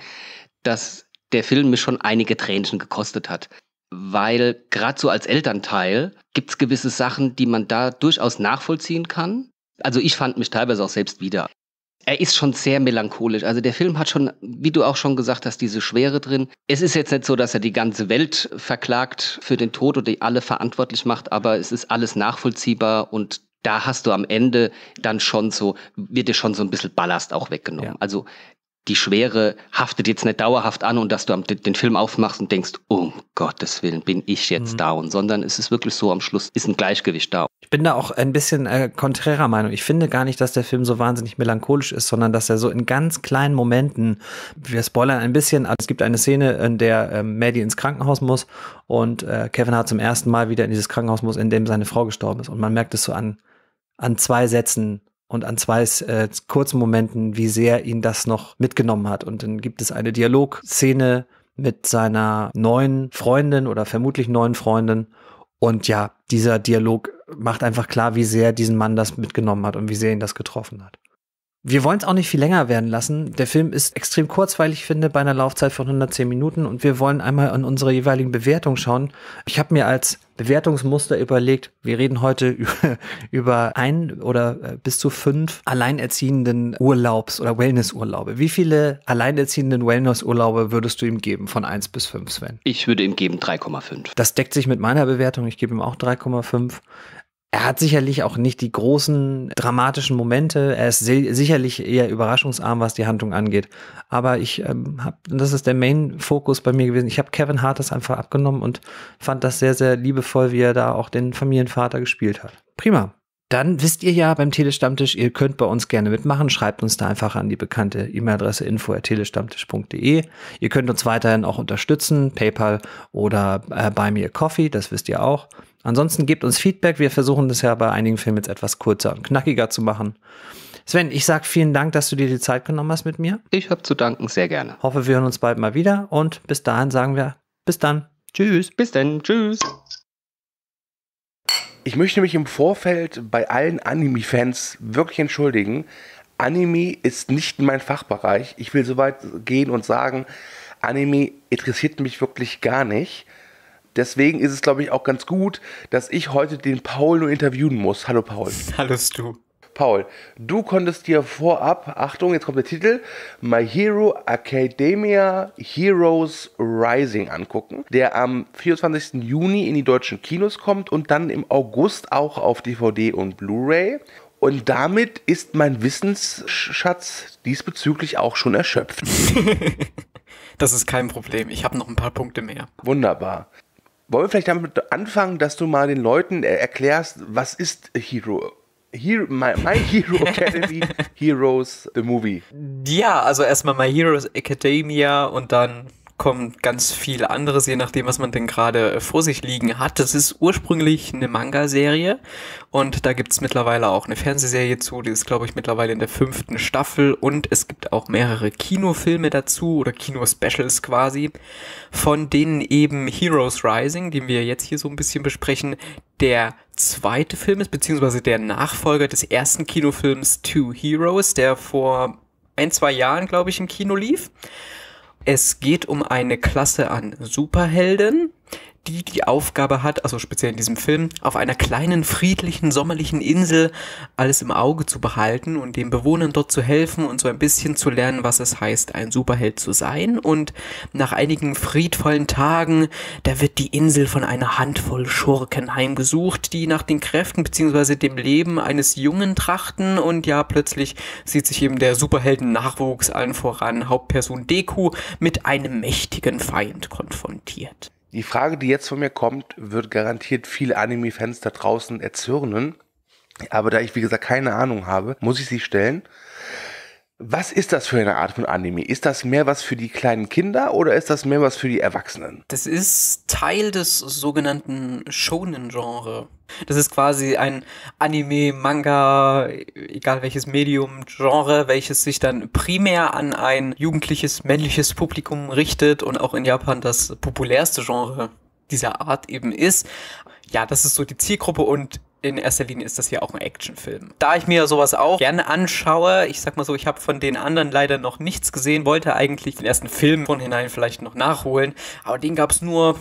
dass der Film mich schon einige Tränchen gekostet hat. Weil gerade so als Elternteil gibt es gewisse Sachen, die man da durchaus nachvollziehen kann. Also ich fand mich teilweise auch selbst wieder. Er ist schon sehr melancholisch. Also der Film hat schon, wie du auch schon gesagt hast, diese Schwere drin. Es ist jetzt nicht so, dass er die ganze Welt verklagt für den Tod oder die alle verantwortlich macht, aber es ist alles nachvollziehbar und da hast du am Ende dann schon so, wird dir schon so ein bisschen Ballast auch weggenommen. Ja. Also die Schwere haftet jetzt nicht dauerhaft an und dass du den Film aufmachst und denkst, um Gottes Willen, bin ich jetzt down, sondern es ist wirklich so, am Schluss ist ein Gleichgewicht da. Ich bin da auch ein bisschen konträrer Meinung. Ich finde gar nicht, dass der Film so wahnsinnig melancholisch ist, sondern dass er so in ganz kleinen Momenten, wir spoilern ein bisschen, es gibt eine Szene, in der Maddie ins Krankenhaus muss und Kevin Hart zum ersten Mal wieder in dieses Krankenhaus muss, in dem seine Frau gestorben ist. Und man merkt es so an zwei Sätzen, und an zwei kurzen Momenten, wie sehr ihn das noch mitgenommen hat. Und dann gibt es eine Dialogszene mit seiner neuen Freundin oder vermutlich neuen Freundin. Und ja, dieser Dialog macht einfach klar, wie sehr diesen Mann das mitgenommen hat und wie sehr ihn das getroffen hat. Wir wollen es auch nicht viel länger werden lassen. Der Film ist extrem kurzweilig, ich finde, bei einer Laufzeit von 110 Minuten. Und wir wollen einmal an unsere jeweiligen Bewertungen schauen. Ich habe mir als Bewertungsmuster überlegt, wir reden heute über ein oder bis zu 5 alleinerziehenden Urlaubs- oder Wellnessurlaube. Wie viele alleinerziehenden Wellnessurlaube würdest du ihm geben von 1 bis 5, Sven? Ich würde ihm geben 3,5. Das deckt sich mit meiner Bewertung. Ich gebe ihm auch 3,5. Er hat sicherlich auch nicht die großen dramatischen Momente. Er ist sicherlich eher überraschungsarm, was die Handlung angeht. Aber ich habe, das ist der Main-Fokus bei mir gewesen, ich habe Kevin Hart das einfach abgenommen und fand das sehr, sehr liebevoll, wie er da auch den Familienvater gespielt hat. Prima. Dann wisst ihr ja beim Telestammtisch, ihr könnt bei uns gerne mitmachen. Schreibt uns da einfach an die bekannte E-Mail-Adresse info@telestammtisch.de. Ihr könnt uns weiterhin auch unterstützen, PayPal oder Buy Me a Coffee, das wisst ihr auch. Ansonsten gebt uns Feedback. Wir versuchen das ja bei einigen Filmen jetzt etwas kürzer und knackiger zu machen. Sven, ich sage vielen Dank, dass du dir die Zeit genommen hast mit mir. Ich habe zu danken, sehr gerne. Hoffe, wir hören uns bald mal wieder und bis dahin sagen wir bis dann. Tschüss. Bis dann. Tschüss. Ich möchte mich im Vorfeld bei allen Anime-Fans wirklich entschuldigen. Anime ist nicht mein Fachbereich. Ich will so weit gehen und sagen, Anime interessiert mich wirklich gar nicht. Deswegen ist es, glaube ich, auch ganz gut, dass ich heute den Paul nur interviewen muss. Hallo Paul. Hallo Stu. Paul, du konntest dir vorab, Achtung, jetzt kommt der Titel, My Hero Academia Heroes Rising angucken, der am 24. Juni in die deutschen Kinos kommt und dann im August auch auf DVD und Blu-ray. Und damit ist mein Wissensschatz diesbezüglich auch schon erschöpft. Das ist kein Problem. Ich habe noch ein paar Punkte mehr. Wunderbar. Wollen wir vielleicht damit anfangen, dass du mal den Leuten erklärst, was ist My Hero Academy Heroes the Movie? Ja, also erstmal My Heroes Academia und dann kommt ganz viel anderes, je nachdem, was man denn gerade vor sich liegen hat. Das ist ursprünglich eine Manga-Serie und da gibt es mittlerweile auch eine Fernsehserie zu, die ist, glaube ich, mittlerweile in der 5. Staffel und es gibt auch mehrere Kinofilme dazu oder Kino-Specials quasi, von denen eben Heroes Rising, den wir jetzt hier so ein bisschen besprechen, der zweite Film ist, beziehungsweise der Nachfolger des ersten Kinofilms Two Heroes, der vor 1-2 Jahren, glaube ich, im Kino lief. Es geht um eine Klasse an Superhelden, die die Aufgabe hat, also speziell in diesem Film, auf einer kleinen, friedlichen, sommerlichen Insel alles im Auge zu behalten und den Bewohnern dort zu helfen und so ein bisschen zu lernen, was es heißt, ein Superheld zu sein. Und nach einigen friedvollen Tagen, da wird die Insel von einer Handvoll Schurken heimgesucht, die nach den Kräften bzw. dem Leben eines Jungen trachten. Und ja, plötzlich sieht sich eben der Superhelden-Nachwuchs, allen voran Hauptperson Deku, mit einem mächtigen Feind konfrontiert. Die Frage, die jetzt von mir kommt, wird garantiert viele Anime-Fans da draußen erzürnen. Aber da ich, wie gesagt, keine Ahnung habe, muss ich sie stellen. Was ist das für eine Art von Anime? Ist das mehr was für die kleinen Kinder oder ist das mehr was für die Erwachsenen? Das ist Teil des sogenannten Shonen-Genre. Das ist quasi ein Anime, Manga, egal welches Medium, Genre, welches sich dann primär an ein jugendliches, männliches Publikum richtet und auch in Japan das populärste Genre dieser Art eben ist. Ja, das ist so die Zielgruppe und in erster Linie ist das hier auch ein Actionfilm. Da ich mir sowas auch gerne anschaue, ich sag mal so, ich habe von den anderen leider noch nichts gesehen, wollte eigentlich den ersten Film vornherein vielleicht noch nachholen, aber den gab es nur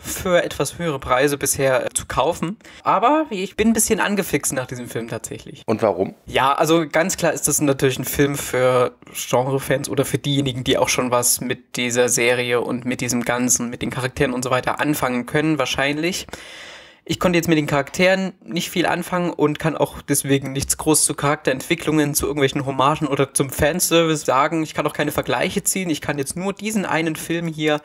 für etwas höhere Preise bisher zu kaufen. Aber ich bin ein bisschen angefixt nach diesem Film tatsächlich. Und warum? Ja, also ganz klar ist das natürlich ein Film für Genrefans oder für diejenigen, die auch schon was mit dieser Serie und mit diesem Ganzen, mit den Charakteren und so weiter anfangen können, wahrscheinlich. Ich konnte jetzt mit den Charakteren nicht viel anfangen und kann auch deswegen nichts groß zu Charakterentwicklungen, zu irgendwelchen Hommagen oder zum Fanservice sagen. Ich kann auch keine Vergleiche ziehen. Ich kann jetzt nur diesen einen Film hier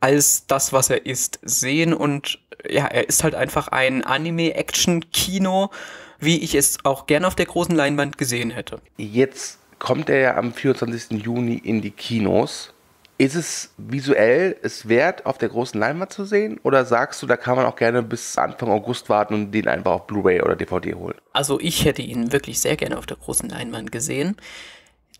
als das, was er ist, sehen. Und ja, er ist halt einfach ein Anime-Action-Kino, wie ich es auch gerne auf der großen Leinwand gesehen hätte. Jetzt kommt er ja am 24. Juni in die Kinos. Ist es visuell es wert, auf der großen Leinwand zu sehen? Oder sagst du, da kann man auch gerne bis Anfang August warten und den einfach auf Blu-ray oder DVD holen? Also ich hätte ihn wirklich sehr gerne auf der großen Leinwand gesehen.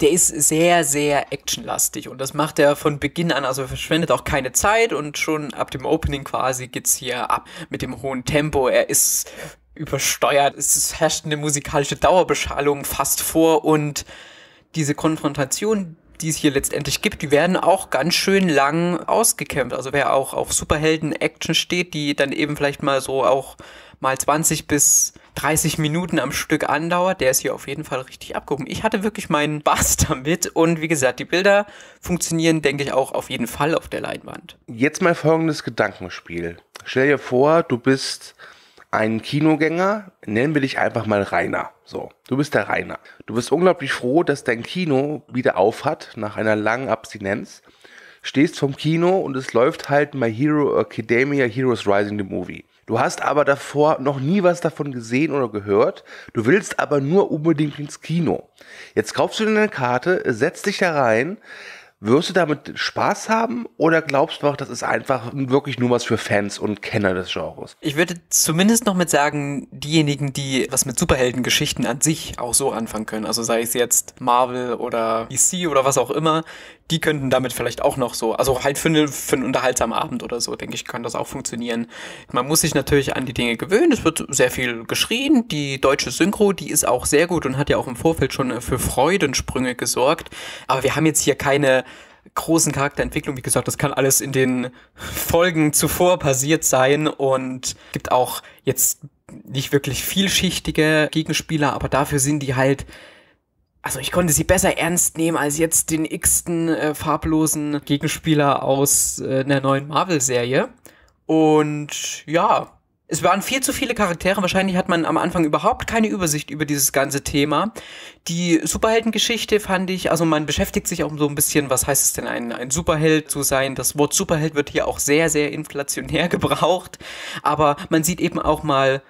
Der ist sehr, sehr actionlastig und das macht er von Beginn an, also verschwendet auch keine Zeit und schon ab dem Opening quasi geht's hier ab mit dem hohen Tempo. Er ist übersteuert, es herrscht eine musikalische Dauerbeschallung fast vor und diese Konfrontation, die es hier letztendlich gibt, die werden auch ganz schön lang ausgekämpft. Also wer auch auf Superhelden-Action steht, die dann eben vielleicht mal so auch mal 20 bis 30 Minuten am Stück andauert, der ist hier auf jeden Fall richtig abgehoben. Ich hatte wirklich meinen Spaß damit und wie gesagt, die Bilder funktionieren, denke ich, auch auf jeden Fall auf der Leinwand. Jetzt mal folgendes Gedankenspiel. Stell dir vor, du bist ein Kinogänger, nennen wir dich einfach mal Rainer. So, du bist der Rainer. Du bist unglaublich froh, dass dein Kino wieder auf hat nach einer langen Abstinenz. Stehst vom Kino und es läuft halt My Hero Academia Heroes Rising the Movie. Du hast aber davor noch nie was davon gesehen oder gehört. Du willst aber nur unbedingt ins Kino. Jetzt kaufst du dir eine Karte, setzt dich da rein. Wirst du damit Spaß haben oder glaubst du auch, das ist einfach wirklich nur was für Fans und Kenner des Genres? Ich würde zumindest noch mit sagen, diejenigen, die was mit Superheldengeschichten an sich auch so anfangen können, also sei es jetzt Marvel oder DC oder was auch immer, die könnten damit vielleicht auch noch so, also halt für einen unterhaltsamen Abend oder so, denke ich, kann das auch funktionieren. Man muss sich natürlich an die Dinge gewöhnen, es wird sehr viel geschrien, die deutsche Synchro, die ist auch sehr gut und hat ja auch im Vorfeld schon für Freudensprünge gesorgt, aber wir haben jetzt hier keine großen Charakterentwicklung, wie gesagt, das kann alles in den Folgen zuvor passiert sein und gibt auch jetzt nicht wirklich vielschichtige Gegenspieler, aber dafür sind die halt, also ich konnte sie besser ernst nehmen als jetzt den x-ten farblosen Gegenspieler aus einer neuen Marvel-Serie und ja, es waren viel zu viele Charaktere, wahrscheinlich hat man am Anfang überhaupt keine Übersicht über dieses ganze Thema. Die Superheldengeschichte fand ich, also man beschäftigt sich auch so ein bisschen, was heißt es denn, ein Superheld zu sein? Das Wort Superheld wird hier auch sehr, sehr inflationär gebraucht, aber man sieht eben auch mal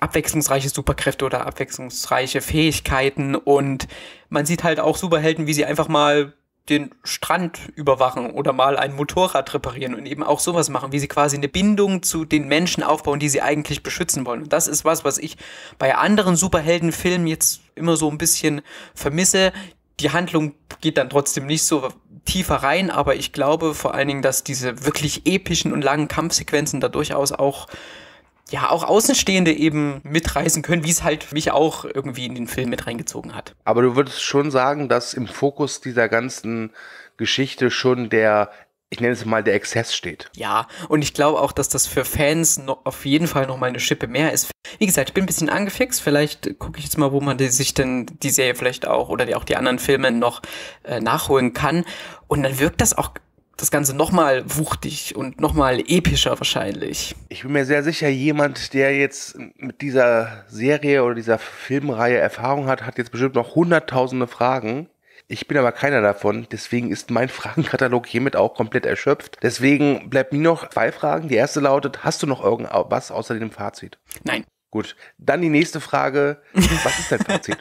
abwechslungsreiche Superkräfte oder abwechslungsreiche Fähigkeiten und man sieht halt auch Superhelden, wie sie einfach mal den Strand überwachen oder mal ein Motorrad reparieren und eben auch sowas machen, wie sie quasi eine Bindung zu den Menschen aufbauen, die sie eigentlich beschützen wollen. Und das ist was ich bei anderen Superheldenfilmen jetzt immer so ein bisschen vermisse. Die Handlung geht dann trotzdem nicht so tiefer rein, aber ich glaube vor allen Dingen, dass diese wirklich epischen und langen Kampfsequenzen da durchaus auch ja, auch Außenstehende eben mitreißen können, wie es halt mich auch irgendwie in den Film mit reingezogen hat. Aber du würdest schon sagen, dass im Fokus dieser ganzen Geschichte schon der, ich nenne es mal, der Exzess steht. Ja, und ich glaube auch, dass das für Fans auf jeden Fall nochmal eine Schippe mehr ist. Wie gesagt, ich bin ein bisschen angefixt, vielleicht gucke ich jetzt mal, wo man sich denn die Serie vielleicht auch oder auch die anderen Filme noch nachholen kann. Und dann wirkt das auch das Ganze nochmal wuchtig und nochmal epischer wahrscheinlich. Ich bin mir sehr sicher, jemand, der jetzt mit dieser Serie oder dieser Filmreihe Erfahrung hat, hat jetzt bestimmt noch hunderttausende Fragen. Ich bin aber keiner davon, deswegen ist mein Fragenkatalog hiermit auch komplett erschöpft. Deswegen bleibt mir noch zwei Fragen. Die erste lautet, hast du noch irgendwas außer dem Fazit? Nein. Gut, dann die nächste Frage, was ist dein Fazit?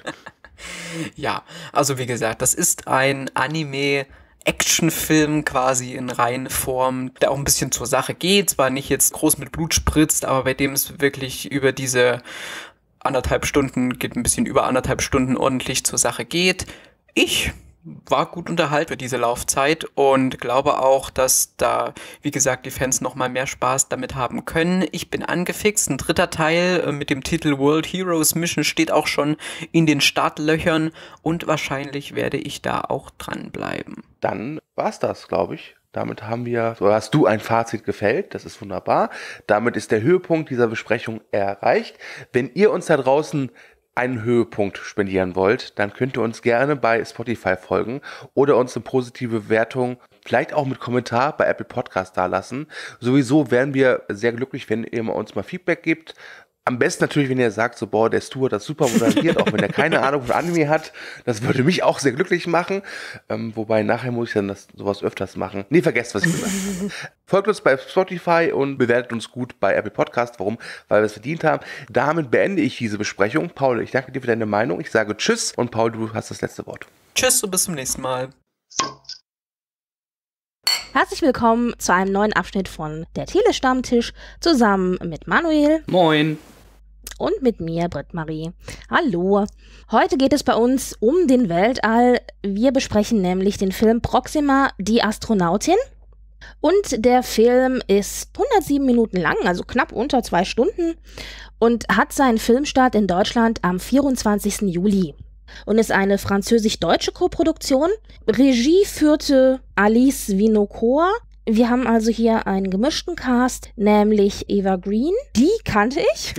Ja, also wie gesagt, das ist ein Anime, Actionfilm quasi in Reihenform, der auch ein bisschen zur Sache geht, zwar nicht jetzt groß mit Blut spritzt, aber bei dem es wirklich über diese ein bisschen über anderthalb Stunden ordentlich zur Sache geht. Ich war gut unterhalten für diese Laufzeit und glaube auch, dass da, wie gesagt, die Fans nochmal mehr Spaß damit haben können. Ich bin angefixt. Ein dritter Teil mit dem Titel World Heroes Mission steht auch schon in den Startlöchern und wahrscheinlich werde ich da auch dranbleiben. Dann war's das, glaube ich. Damit haben wir, oder hast du ein Fazit gefällt, das ist wunderbar. Damit ist der Höhepunkt dieser Besprechung erreicht. Wenn ihr uns da draußen einen Höhepunkt spendieren wollt, dann könnt ihr uns gerne bei Spotify folgen oder uns eine positive Bewertung, vielleicht auch mit Kommentar bei Apple Podcast dalassen. Sowieso wären wir sehr glücklich, wenn ihr uns mal Feedback gibt. Am besten natürlich, wenn ihr sagt, so, boah, der Stuart hat super moderiert, auch wenn er keine Ahnung von Anime hat. Das würde mich auch sehr glücklich machen. Wobei, nachher muss ich dann sowas öfters machen. Nee, vergesst, was ich gesagt habe. Folgt uns bei Spotify und bewertet uns gut bei Apple Podcast. Warum? Weil wir es verdient haben. Damit beende ich diese Besprechung. Paul, ich danke dir für deine Meinung. Ich sage Tschüss und Paul, du hast das letzte Wort. Tschüss und bis zum nächsten Mal. Herzlich willkommen zu einem neuen Abschnitt von der Telestammtisch zusammen mit Manuel. Moin. Und mit mir, Britt-Marie. Hallo. Heute geht es bei uns um den Weltall. Wir besprechen nämlich den Film Proxima, die Astronautin. Und der Film ist 107 Minuten lang, also knapp unter 2 Stunden, und hat seinen Filmstart in Deutschland am 24. Juli. Und ist eine französisch-deutsche Koproduktion. Regie führte Alice Vinocourt. Wir haben also hier einen gemischten Cast, nämlich Eva Green. Die kannte ich.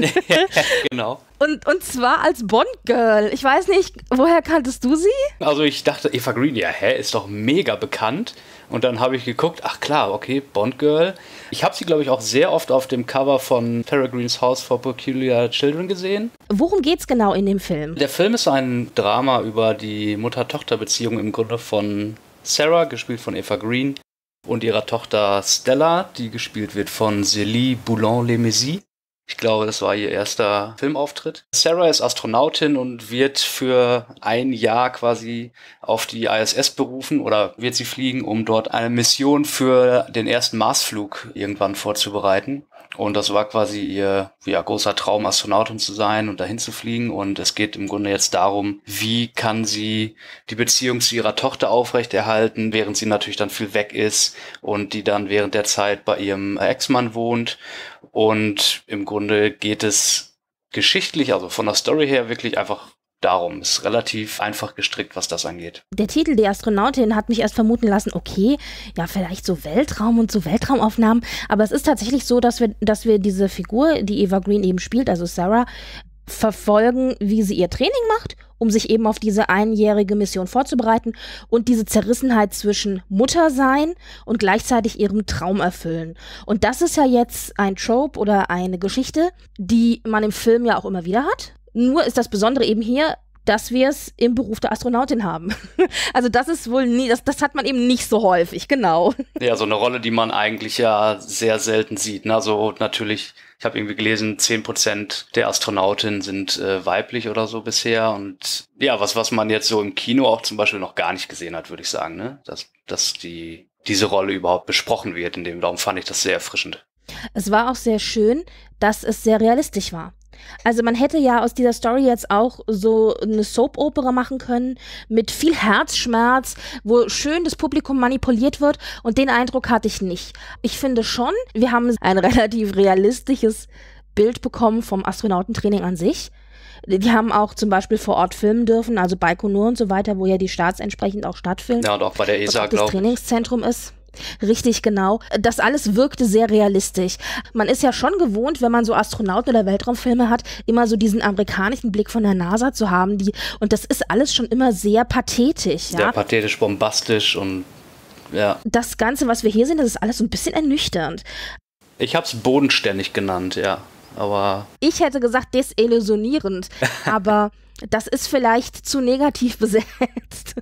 Genau. Und zwar als Bond-Girl. Ich weiß nicht, woher kanntest du sie? Also ich dachte, Eva Green, ja, hä, ist doch mega bekannt. Und dann habe ich geguckt, ach klar, okay, Bond-Girl. Ich habe sie, glaube ich, auch sehr oft auf dem Cover von Tara Greens House for Peculiar Children gesehen. Worum geht's genau in dem Film? Der Film ist ein Drama über die Mutter-Tochter-Beziehung im Grunde von Sarah, gespielt von Eva Green, und ihrer Tochter Stella, die gespielt wird von Célie Boulon-Lemessy. Ich glaube, das war ihr erster Filmauftritt. Sarah ist Astronautin und wird für ein Jahr quasi auf die ISS berufen, oder wird sie fliegen, um dort eine Mission für den ersten Marsflug irgendwann vorzubereiten. Und das war quasi ihr, ja, großer Traum, Astronautin zu sein und dahin zu fliegen. Und es geht im Grunde jetzt darum, wie kann sie die Beziehung zu ihrer Tochter aufrechterhalten, während sie natürlich dann viel weg ist und die dann während der Zeit bei ihrem Ex-Mann wohnt. Und im Grunde geht es geschichtlich, also von der Story her, wirklich einfach darum. Ist relativ einfach gestrickt, was das angeht. Der Titel, die Astronautin, hat mich erst vermuten lassen, okay, ja, vielleicht so Weltraum und so Weltraumaufnahmen. Aber es ist tatsächlich so, dass wir diese Figur, die Eva Green eben spielt, also Sarah, verfolgen, wie sie ihr Training macht, um sich eben auf diese einjährige Mission vorzubereiten und diese Zerrissenheit zwischen Mutter sein und gleichzeitig ihrem Traum erfüllen. Und das ist ja jetzt ein Trope oder eine Geschichte, die man im Film ja auch immer wieder hat. Nur ist das Besondere eben hier, dass wir es im Beruf der Astronautin haben. Also das ist wohl nie, das hat man eben nicht so häufig, genau. Ja, so eine Rolle, die man eigentlich ja sehr selten sieht, ne? Also natürlich, ich habe irgendwie gelesen, 10% der Astronautinnen sind weiblich oder so bisher. Und ja, was man jetzt so im Kino auch zum Beispiel noch gar nicht gesehen hat, würde ich sagen, ne? Dass diese Rolle überhaupt besprochen wird. In dem, darum fand ich das sehr erfrischend. Es war auch sehr schön, dass es sehr realistisch war. Also man hätte ja aus dieser Story jetzt auch so eine Soap-Opera machen können mit viel Herzschmerz, wo schön das Publikum manipuliert wird, und den Eindruck hatte ich nicht. Ich finde schon, wir haben ein relativ realistisches Bild bekommen vom Astronautentraining an sich. Die haben auch zum Beispiel vor Ort filmen dürfen, also Baikonur und so weiter, wo ja die Starts entsprechend auch stattfinden. Ja, und auch bei der ESA, glaube ich. Das Trainingszentrum ist. Richtig, genau. Das alles wirkte sehr realistisch. Man ist ja schon gewohnt, wenn man so Astronauten- oder Weltraumfilme hat, immer so diesen amerikanischen Blick von der NASA zu haben. Und das ist alles schon immer sehr pathetisch. Ja? Sehr pathetisch, bombastisch und ja. Das Ganze, was wir hier sehen, das ist alles so ein bisschen ernüchternd. Ich habe es bodenständig genannt, ja. Aber ich hätte gesagt desillusionierend, aber das ist vielleicht zu negativ besetzt.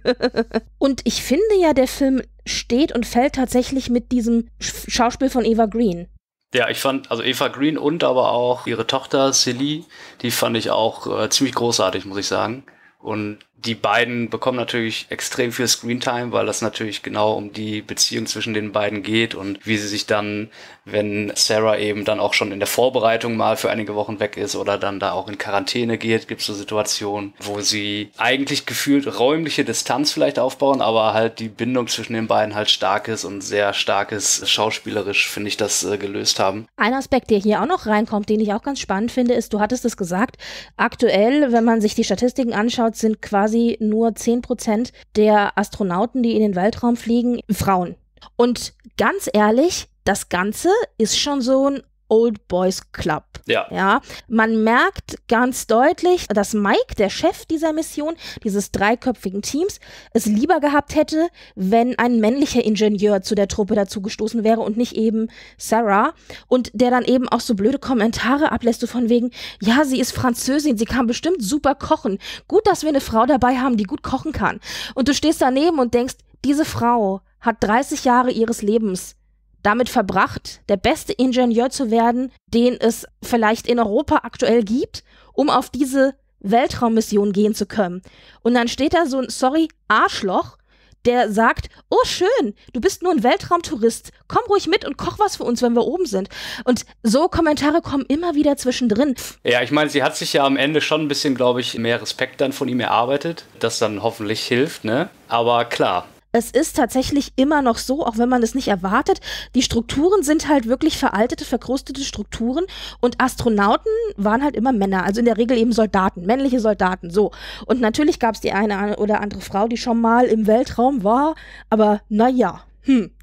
Und ich finde ja, der Film steht und fällt tatsächlich mit diesem Schauspiel von Eva Green. Ja, ich fand, also Eva Green und aber auch ihre Tochter Célie, die fand ich auch ziemlich großartig, muss ich sagen. Und die beiden bekommen natürlich extrem viel Screentime, weil das natürlich genau um die Beziehung zwischen den beiden geht und wie sie sich dann, wenn Sarah eben dann auch schon in der Vorbereitung mal für einige Wochen weg ist oder dann da auch in Quarantäne geht, gibt es so Situationen, wo sie eigentlich gefühlt räumliche Distanz vielleicht aufbauen, aber halt die Bindung zwischen den beiden halt stark ist und sehr starkes schauspielerisch, finde ich, das gelöst haben. Ein Aspekt, der hier auch noch reinkommt, den ich auch ganz spannend finde, ist, du hattest es gesagt, aktuell, wenn man sich die Statistiken anschaut, sind quasi nur 10% der Astronauten, die in den Weltraum fliegen, Frauen. Und ganz ehrlich, das Ganze ist schon so ein Old Boys Club. Ja. Ja. Man merkt ganz deutlich, dass Mike, der Chef dieser Mission, dieses dreiköpfigen Teams, es lieber gehabt hätte, wenn ein männlicher Ingenieur zu der Truppe dazugestoßen wäre und nicht eben Sarah. Und der dann eben auch so blöde Kommentare ablässt, so von wegen, ja, sie ist Französin, sie kann bestimmt super kochen. Gut, dass wir eine Frau dabei haben, die gut kochen kann. Und du stehst daneben und denkst, diese Frau hat 30 Jahre ihres Lebens damit verbracht, der beste Ingenieur zu werden, den es vielleicht in Europa aktuell gibt, um auf diese Weltraummission gehen zu können. Und dann steht da so ein, sorry, Arschloch, der sagt, oh schön, du bist nur ein Weltraumtourist, komm ruhig mit und koch was für uns, wenn wir oben sind. Und so Kommentare kommen immer wieder zwischendrin. Ja, ich meine, sie hat sich ja am Ende schon ein bisschen, glaube ich, mehr Respekt dann von ihm erarbeitet, das dann hoffentlich hilft, ne? Aber klar. Es ist tatsächlich immer noch so, auch wenn man es nicht erwartet, die Strukturen sind halt wirklich veraltete, verkrustete Strukturen und Astronauten waren halt immer Männer, also in der Regel eben Soldaten, männliche Soldaten, so. Und natürlich gab es die eine oder andere Frau, die schon mal im Weltraum war, aber naja,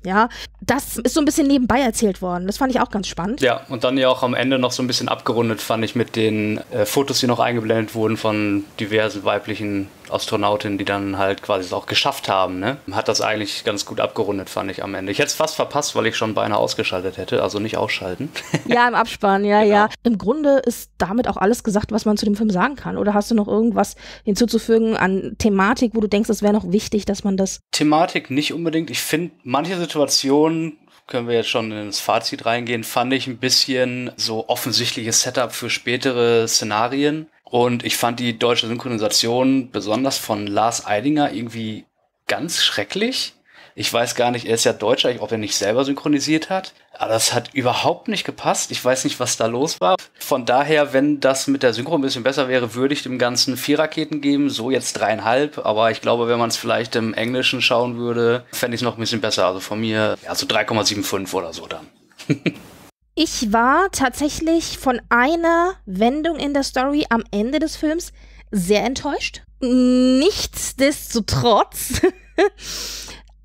ja, das ist so ein bisschen nebenbei erzählt worden, das fand ich auch ganz spannend. Ja, und dann ja auch am Ende noch so ein bisschen abgerundet, fand ich, mit den Fotos, die noch eingeblendet wurden von diversen weiblichen Astronautin, die dann halt quasi es auch geschafft haben, ne? Hat das eigentlich ganz gut abgerundet, fand ich am Ende. Ich hätte es fast verpasst, weil ich schon beinahe ausgeschaltet hätte, also nicht ausschalten. Ja, im Abspann, ja, genau. Ja. Im Grunde ist damit auch alles gesagt, was man zu dem Film sagen kann. Oder hast du noch irgendwas hinzuzufügen an Thematik, wo du denkst, es wäre noch wichtig, dass man das... Thematik nicht unbedingt. Ich finde, manche Situationen, können wir jetzt schon ins Fazit reingehen, fand ich ein bisschen so offensichtliches Setup für spätere Szenarien. Und ich fand die deutsche Synchronisation, besonders von Lars Eidinger, irgendwie ganz schrecklich. Ich weiß gar nicht, er ist ja Deutscher, ob er nicht selber synchronisiert hat. Aber das hat überhaupt nicht gepasst. Ich weiß nicht, was da los war. Von daher, wenn das mit der Synchro ein bisschen besser wäre, würde ich dem Ganzen 4 Raketen geben. So jetzt 3,5. Aber ich glaube, wenn man es vielleicht im Englischen schauen würde, fände ich es noch ein bisschen besser. Also von mir, ja, so 3,75 oder so dann. Ich war tatsächlich von einer Wendung in der Story am Ende des Films sehr enttäuscht. Nichtsdestotrotz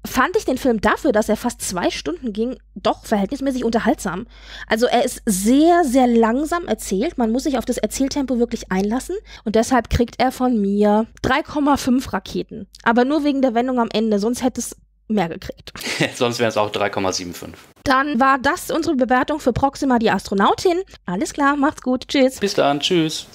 fand ich den Film dafür, dass er fast 2 Stunden ging, doch verhältnismäßig unterhaltsam. Also er ist sehr, sehr langsam erzählt. Man muss sich auf das Erzähltempo wirklich einlassen. Und deshalb kriegt er von mir 3,5 Raketen. Aber nur wegen der Wendung am Ende, sonst hätte es mehr gekriegt. Sonst wären es auch 3,75. Dann war das unsere Bewertung für Proxima, die Astronautin. Alles klar, macht's gut, tschüss. Bis dann, tschüss.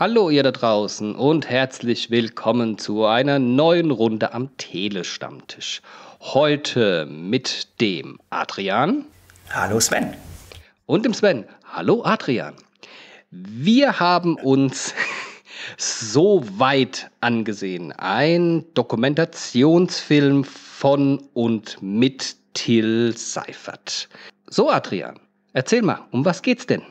Hallo ihr da draußen und herzlich willkommen zu einer neuen Runde am Telestammtisch. Heute mit dem Adrian. Hallo Sven. Und dem Sven. Hallo Adrian. Wir haben uns... So weit angesehen. Ein Dokumentationsfilm von und mit Till Seifert. So, Adrian, erzähl mal, um was geht's denn?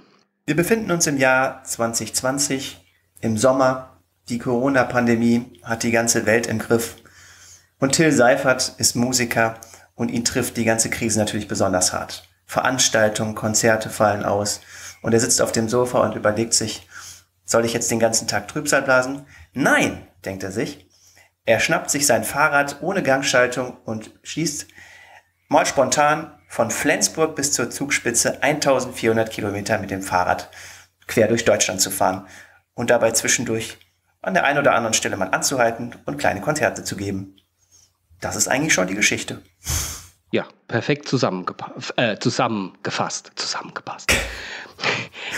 Wir befinden uns im Jahr 2020, im Sommer. Die Corona-Pandemie hat die ganze Welt im Griff. Und Till Seifert ist Musiker und ihn trifft die ganze Krise natürlich besonders hart. Veranstaltungen, Konzerte fallen aus. Und er sitzt auf dem Sofa und überlegt sich, soll ich jetzt den ganzen Tag Trübsal blasen? Nein, denkt er sich. Er schnappt sich sein Fahrrad ohne Gangschaltung und schießt mal spontan von Flensburg bis zur Zugspitze 1400 Kilometer mit dem Fahrrad quer durch Deutschland zu fahren und dabei zwischendurch an der einen oder anderen Stelle mal anzuhalten und kleine Konzerte zu geben. Das ist eigentlich schon die Geschichte. Ja, perfekt zusammengefasst.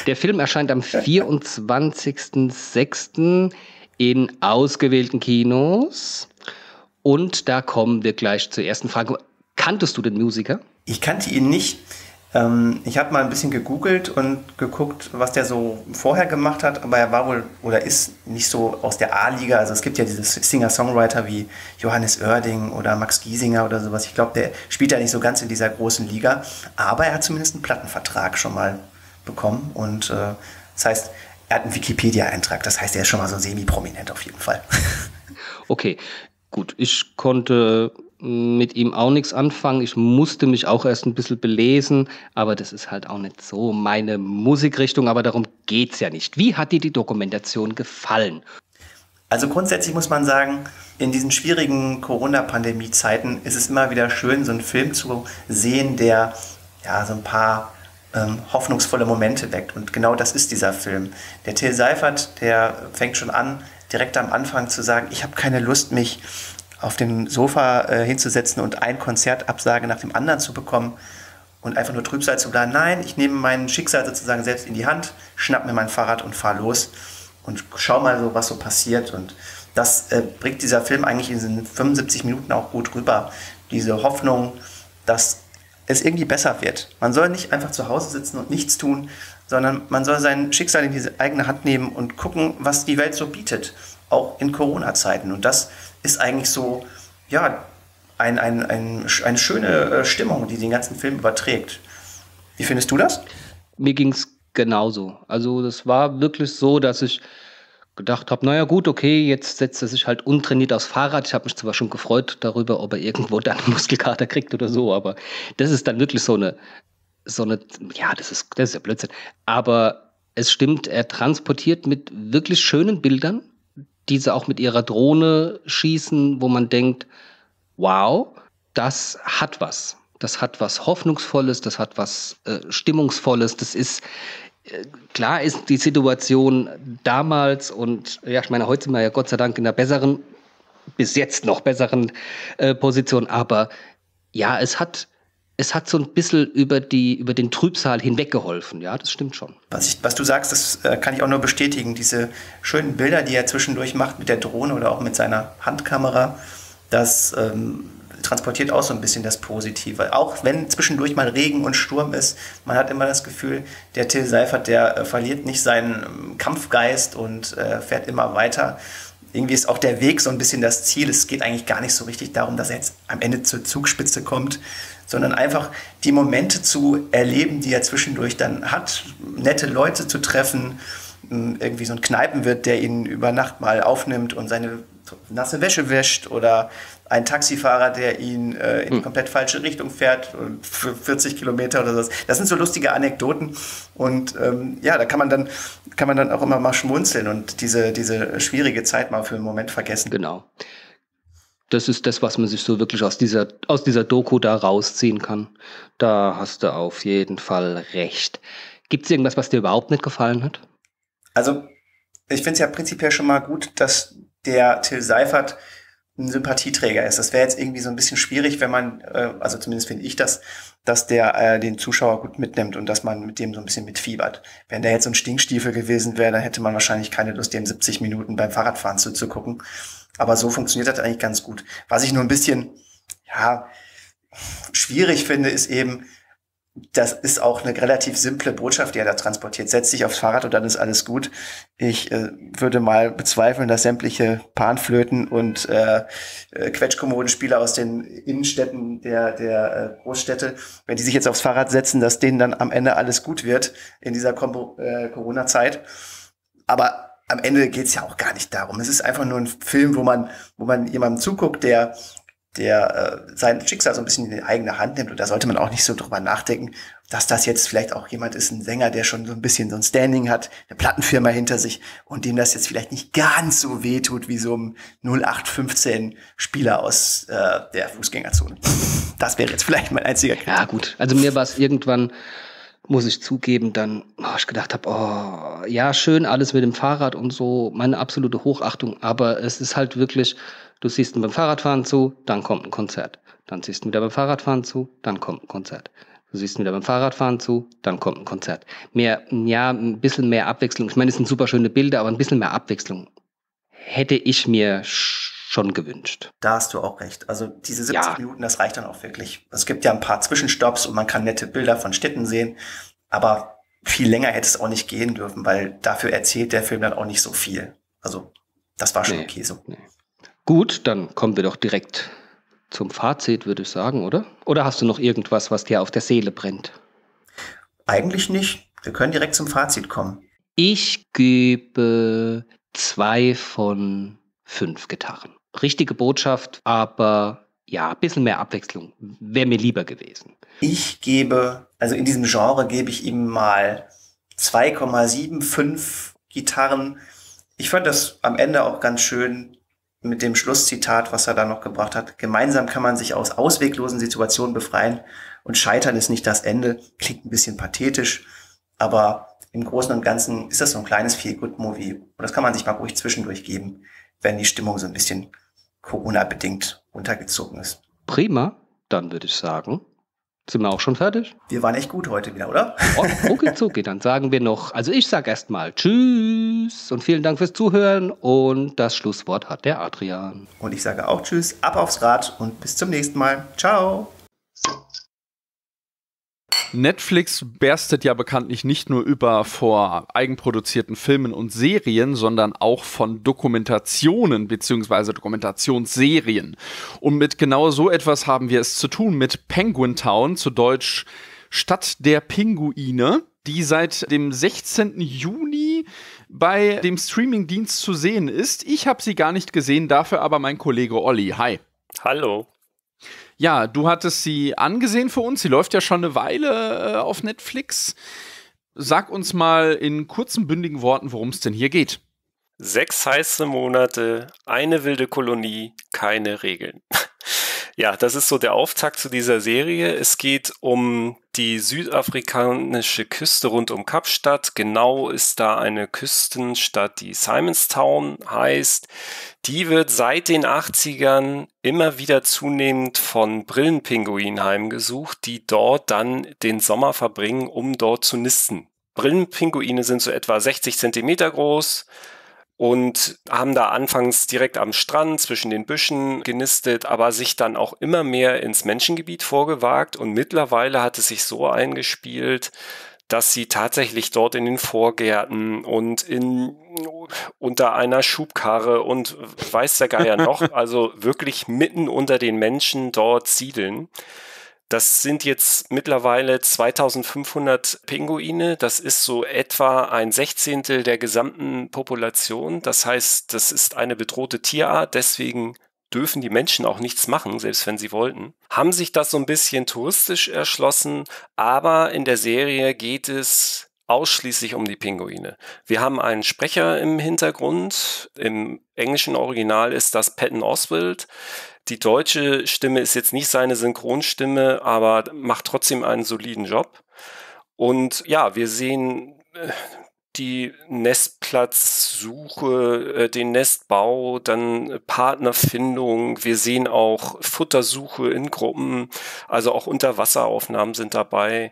Der Film erscheint am 24.06. in ausgewählten Kinos. Und da kommen wir gleich zur ersten Frage. Kanntest du den Musiker? Ich kannte ihn nicht. Ich habe mal ein bisschen gegoogelt und geguckt, was der so vorher gemacht hat. Aber er war wohl oder ist nicht so aus der A-Liga. Also es gibt ja diese Singer-Songwriter wie Johannes Oerding oder Max Giesinger oder sowas. Ich glaube, der spielt ja nicht so ganz in dieser großen Liga. Aber er hat zumindest einen Plattenvertrag schon mal bekommen und das heißt, er hat einen Wikipedia-Eintrag, das heißt, er ist schon mal so semi-prominent auf jeden Fall. Okay, gut, ich konnte mit ihm auch nichts anfangen, ich musste mich auch erst ein bisschen belesen, aber das ist halt auch nicht so meine Musikrichtung, aber darum geht's ja nicht. Wie hat dir die Dokumentation gefallen? Also grundsätzlich muss man sagen, in diesen schwierigen Corona-Pandemie-Zeiten ist es immer wieder schön, so einen Film zu sehen, der ja so ein paar hoffnungsvolle Momente weckt. Und genau das ist dieser Film. Der Till Seifert, der fängt schon an, direkt am Anfang zu sagen, ich habe keine Lust, mich auf dem Sofa hinzusetzen und ein Konzertabsage nach dem anderen zu bekommen und einfach nur Trübsal zu bleiben. Nein, ich nehme mein Schicksal sozusagen selbst in die Hand, schnapp mir mein Fahrrad und fahre los und schau mal so, was so passiert. Und das bringt dieser Film eigentlich in diesen 75 Minuten auch gut rüber. Diese Hoffnung, dass es irgendwie besser wird. Man soll nicht einfach zu Hause sitzen und nichts tun, sondern man soll sein Schicksal in die eigene Hand nehmen und gucken, was die Welt so bietet, auch in Corona-Zeiten. Und das ist eigentlich so, ja, eine schöne Stimmung, die den ganzen Film überträgt. Wie findest du das? Mir ging es genauso. Also das war wirklich so, dass ich gedacht habe, naja gut, okay, jetzt setzt er sich halt untrainiert aufs Fahrrad. Ich habe mich zwar schon gefreut darüber, ob er irgendwo dann einen Muskelkater kriegt oder so, aber das ist dann wirklich so eine ja, das ist ja Blödsinn. Aber es stimmt, er transportiert mit wirklich schönen Bildern, die sie auch mit ihrer Drohne schießen, wo man denkt, wow, das hat was. Das hat was Hoffnungsvolles, das hat was Stimmungsvolles. Das ist, klar ist die Situation damals und ja, ich meine, heute sind wir ja Gott sei Dank in einer besseren, bis jetzt noch besseren Position, aber ja, es hat so ein bisschen über den Trübsal hinweggeholfen. Ja, das stimmt schon. Was du sagst, das kann ich auch nur bestätigen. Diese schönen Bilder, die er zwischendurch macht mit der Drohne oder auch mit seiner Handkamera, das transportiert auch so ein bisschen das Positive. Auch wenn zwischendurch mal Regen und Sturm ist, man hat immer das Gefühl, der Till Seifert, der verliert nicht seinen Kampfgeist und fährt immer weiter. Irgendwie ist auch der Weg so ein bisschen das Ziel. Es geht eigentlich gar nicht so richtig darum, dass er jetzt am Ende zur Zugspitze kommt, sondern einfach die Momente zu erleben, die er zwischendurch dann hat, nette Leute zu treffen, irgendwie so ein Kneipenwirt, der ihn über Nacht mal aufnimmt und seine nasse Wäsche wäscht, oder ein Taxifahrer, der ihn in die komplett falsche Richtung fährt und für 40 Kilometer oder so. Das sind so lustige Anekdoten und ja, da kann man dann auch immer mal schmunzeln und diese schwierige Zeit mal für einen Moment vergessen. Genau. Das ist das, was man sich so wirklich aus dieser Doku da rausziehen kann. Da hast du auf jeden Fall recht. Gibt es irgendwas, was dir überhaupt nicht gefallen hat? Also, ich finde es ja prinzipiell schon mal gut, dass der Till Seifert ein Sympathieträger ist. Das wäre jetzt irgendwie so ein bisschen schwierig, wenn man, also zumindest finde ich das, dass der den Zuschauer gut mitnimmt und dass man mit dem so ein bisschen mitfiebert. Wenn der jetzt so ein Stinkstiefel gewesen wäre, dann hätte man wahrscheinlich keine Lust, dem 70 Minuten beim Fahrradfahren zuzugucken. Aber so funktioniert das eigentlich ganz gut. Was ich nur ein bisschen, ja, schwierig finde, ist eben, das ist auch eine relativ simple Botschaft, die er da transportiert. Setz dich aufs Fahrrad und dann ist alles gut. Ich würde mal bezweifeln, dass sämtliche Panflöten und Quetschkommodenspieler aus den Innenstädten der Großstädte, wenn die sich jetzt aufs Fahrrad setzen, dass denen dann am Ende alles gut wird in dieser Corona-Zeit. Aber am Ende geht's ja auch gar nicht darum. Es ist einfach nur ein Film, wo man jemandem zuguckt, der sein Schicksal so ein bisschen in die eigene Hand nimmt. Und da sollte man auch nicht so drüber nachdenken, dass das jetzt vielleicht auch jemand ist, ein Sänger, der schon so ein bisschen so ein Standing hat, eine Plattenfirma hinter sich und dem das jetzt vielleicht nicht ganz so weh tut wie so ein 0815-Spieler aus der Fußgängerzone. Das wäre jetzt vielleicht mein einziger Kritik. Ja gut, also mir war es irgendwann, muss ich zugeben, dann, ich gedacht habe, oh, ja, schön alles mit dem Fahrrad und so, meine absolute Hochachtung, aber es ist halt wirklich, du siehst ihn beim Fahrradfahren zu, dann kommt ein Konzert. Dann siehst du ihn wieder beim Fahrradfahren zu, dann kommt ein Konzert. Du siehst ihn wieder beim Fahrradfahren zu, dann kommt ein Konzert. Mehr, ja, ein bisschen mehr Abwechslung. Ich meine, es sind super schöne Bilder, aber ein bisschen mehr Abwechslung hätte ich mir schon gewünscht. Da hast du auch recht. Also diese 70 Minuten, das reicht dann auch wirklich. Es gibt ja ein paar Zwischenstopps und man kann nette Bilder von Städten sehen, aber viel länger hätte es auch nicht gehen dürfen, weil dafür erzählt der Film dann auch nicht so viel. Also das war schon okay so. Nee. Gut, dann kommen wir doch direkt zum Fazit, würde ich sagen, oder? Oder hast du noch irgendwas, was dir auf der Seele brennt? Eigentlich nicht. Wir können direkt zum Fazit kommen. Ich gebe 2 von 5 Gitarren. Richtige Botschaft, aber ja, ein bisschen mehr Abwechslung. Wäre mir lieber gewesen. Ich gebe, also in diesem Genre gebe ich ihm mal 2,75 Gitarren. Ich fand das am Ende auch ganz schön mit dem Schlusszitat, was er da noch gebracht hat. Gemeinsam kann man sich aus ausweglosen Situationen befreien und Scheitern ist nicht das Ende. Klingt ein bisschen pathetisch, aber im Großen und Ganzen ist das so ein kleines Feel-Good-Movie. Und das kann man sich mal ruhig zwischendurch geben, wenn die Stimmung so ein bisschen Corona-bedingt runtergezogen ist. Prima, dann würde ich sagen, sind wir auch schon fertig? Wir waren echt gut heute wieder, oder? Okay, dann sagen wir noch, also ich sage erstmal Tschüss und vielen Dank fürs Zuhören und das Schlusswort hat der Adrian. Und ich sage auch Tschüss, ab aufs Rad und bis zum nächsten Mal. Ciao! Netflix berstet ja bekanntlich nicht nur über vor eigenproduzierten Filmen und Serien, sondern auch von Dokumentationen bzw. Dokumentationsserien. Und mit genau so etwas haben wir es zu tun mit Penguin Town, zu Deutsch Stadt der Pinguine, die seit dem 16. Juni bei dem Streamingdienst zu sehen ist. Ich habe sie gar nicht gesehen, dafür aber mein Kollege Olli. Hi. Hallo. Ja, du hattest sie angesehen für uns. Sie läuft ja schon eine Weile auf Netflix. Sag uns mal in kurzen, bündigen Worten, worum es denn hier geht. 6 heiße Monate, eine wilde Kolonie, keine Regeln. Ja, das ist so der Auftakt zu dieser Serie. Es geht um die südafrikanische Küste rund um Kapstadt. Genau ist da eine Küstenstadt, die Simonstown heißt. Die wird seit den 80ern immer wieder zunehmend von Brillenpinguinen heimgesucht, die dort dann den Sommer verbringen, um dort zu nisten. Brillenpinguine sind so etwa 60 Zentimeter groß. Und haben da anfangs direkt am Strand zwischen den Büschen genistet, aber sich dann auch immer mehr ins Menschengebiet vorgewagt. Und mittlerweile hat es sich so eingespielt, dass sie tatsächlich dort in den Vorgärten und unter einer Schubkarre und weiß der Geier noch, also wirklich mitten unter den Menschen dort siedeln. Das sind jetzt mittlerweile 2500 Pinguine. Das ist so etwa ein 1/16 der gesamten Population. Das heißt, das ist eine bedrohte Tierart. Deswegen dürfen die Menschen auch nichts machen, selbst wenn sie wollten. Haben sich das so ein bisschen touristisch erschlossen. Aber in der Serie geht es ausschließlich um die Pinguine. Wir haben einen Sprecher im Hintergrund. Im englischen Original ist das Patton Oswalt. Die deutsche Stimme ist jetzt nicht seine Synchronstimme, aber macht trotzdem einen soliden Job. Und ja, wir sehen die Nestplatzsuche, den Nestbau, dann Partnerfindung. Wir sehen auch Futtersuche in Gruppen, also auch Unterwasseraufnahmen sind dabei.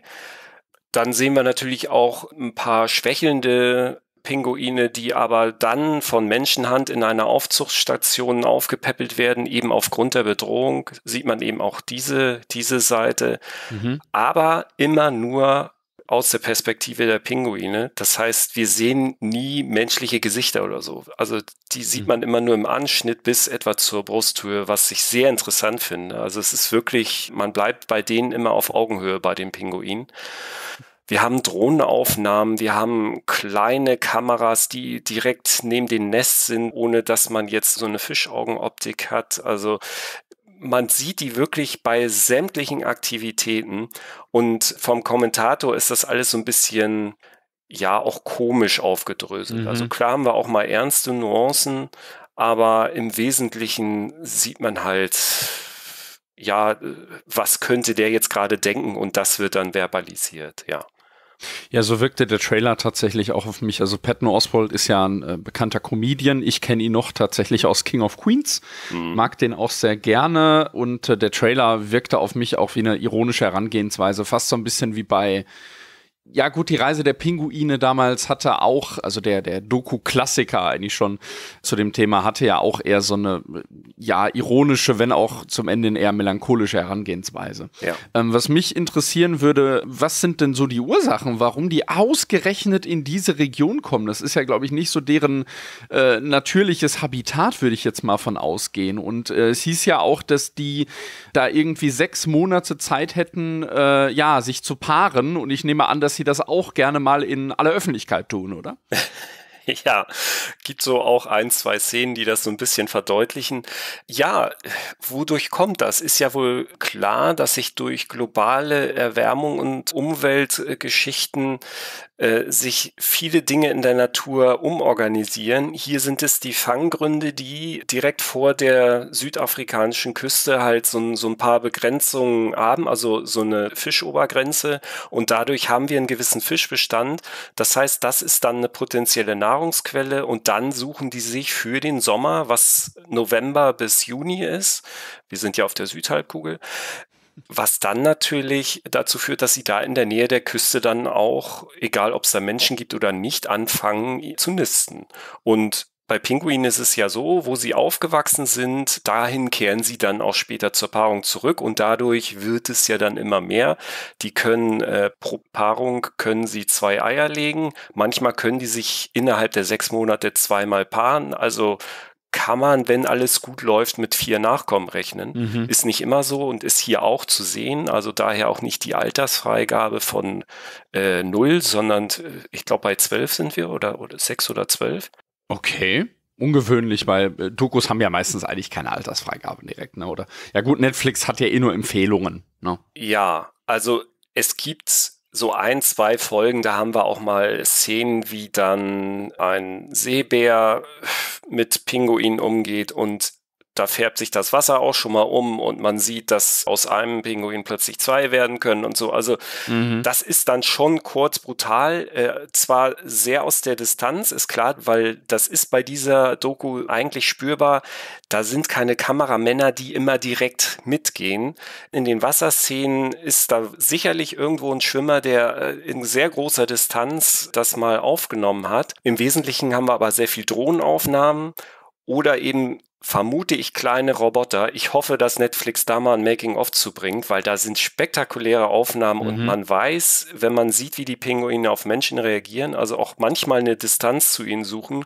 Dann sehen wir natürlich auch ein paar schwächelnde Pinguine, die aber dann von Menschenhand in einer Aufzuchtstation aufgepäppelt werden, eben aufgrund der Bedrohung, sieht man eben auch diese Seite, aber immer nur aus der Perspektive der Pinguine. Das heißt, wir sehen nie menschliche Gesichter oder so. Also die sieht man immer nur im Anschnitt bis etwa zur Brusthöhe, was ich sehr interessant finde. Also es ist wirklich, man bleibt bei denen immer auf Augenhöhe bei den Pinguinen. Wir haben Drohnenaufnahmen, wir haben kleine Kameras, die direkt neben den Nest sind, ohne dass man jetzt so eine Fischaugenoptik hat. Also man sieht die wirklich bei sämtlichen Aktivitäten und vom Kommentator ist das alles so ein bisschen, ja, auch komisch aufgedröselt. Also klar haben wir auch mal ernste Nuancen, aber im Wesentlichen sieht man halt, ja, was könnte der jetzt gerade denken und das wird dann verbalisiert, ja. Ja, so wirkte der Trailer tatsächlich auch auf mich. Also Patton Oswalt ist ja ein bekannter Comedian. Ich kenne ihn noch tatsächlich aus King of Queens, mag den auch sehr gerne. Und der Trailer wirkte auf mich auch wie eine ironische Herangehensweise, fast so ein bisschen wie bei, ja gut, die Reise der Pinguine damals hatte auch, also der Doku-Klassiker eigentlich schon zu dem Thema, hatte ja auch eher so eine, ja, ironische, wenn auch zum Ende eher melancholische Herangehensweise. Ja. Was mich interessieren würde, was sind denn so die Ursachen, warum die ausgerechnet in diese Region kommen? Das ist ja, glaube ich, nicht so deren natürliches Habitat, würde ich jetzt mal von ausgehen. Und es hieß ja auch, dass die da irgendwie 6 Monate Zeit hätten, ja, sich zu paaren. Und ich nehme an, dass sie das auch gerne mal in aller Öffentlichkeit tun, oder? Ja, gibt so auch 1, 2 Szenen, die das so ein bisschen verdeutlichen. Ja, wodurch kommt das? Ist ja wohl klar, dass sich durch globale Erwärmung und Umweltgeschichten sich viele Dinge in der Natur umorganisieren. Hier sind es die Fanggründe, die direkt vor der südafrikanischen Küste halt so ein paar Begrenzungen haben, also so eine Fischobergrenze und dadurch haben wir einen gewissen Fischbestand. Das heißt, das ist dann eine potenzielle Nahrungsquelle und dann suchen die sich für den Sommer, was November bis Juni ist, wir sind ja auf der Südhalbkugel, was dann natürlich dazu führt, dass sie da in der Nähe der Küste dann auch, egal ob es da Menschen gibt oder nicht, anfangen zu nisten. Und Bei Pinguinen ist es ja so, wo sie aufgewachsen sind, dahin kehren sie dann auch später zur Paarung zurück und dadurch wird es ja dann immer mehr. Die können pro Paarung können sie 2 Eier legen. Manchmal können die sich innerhalb der 6 Monate 2-mal paaren. Also kann man, wenn alles gut läuft, mit 4 Nachkommen rechnen. Mhm. Ist nicht immer so und ist hier auch zu sehen. Also daher auch nicht die Altersfreigabe von 0, sondern ich glaube bei 12 sind wir oder 6 oder 12. Okay, ungewöhnlich, weil Dokus haben ja meistens eigentlich keine Altersfreigabe direkt, ne? Oder? Ja gut, Netflix hat ja eh nur Empfehlungen, ne? Ja, also es gibt so 1, 2 Folgen, da haben wir auch mal Szenen, wie dann ein Seebär mit Pinguinen umgeht und da färbt sich das Wasser auch schon mal um und man sieht, dass aus einem Pinguin plötzlich 2 werden können und so. Also das ist dann schon kurz brutal, zwar sehr aus der Distanz, ist klar, weil das ist bei dieser Doku eigentlich spürbar. Da sind keine Kameramänner, die immer direkt mitgehen. In den Wasserszenen ist da sicherlich irgendwo ein Schwimmer, der in sehr großer Distanz das mal aufgenommen hat. Im Wesentlichen haben wir aber sehr viel Drohnenaufnahmen oder eben vermute ich kleine Roboter. Ich hoffe, dass Netflix da mal ein Making-of zu bringt, weil da sind spektakuläre Aufnahmen und man weiß, wenn man sieht, wie die Pinguine auf Menschen reagieren, also auch manchmal eine Distanz zu ihnen suchen,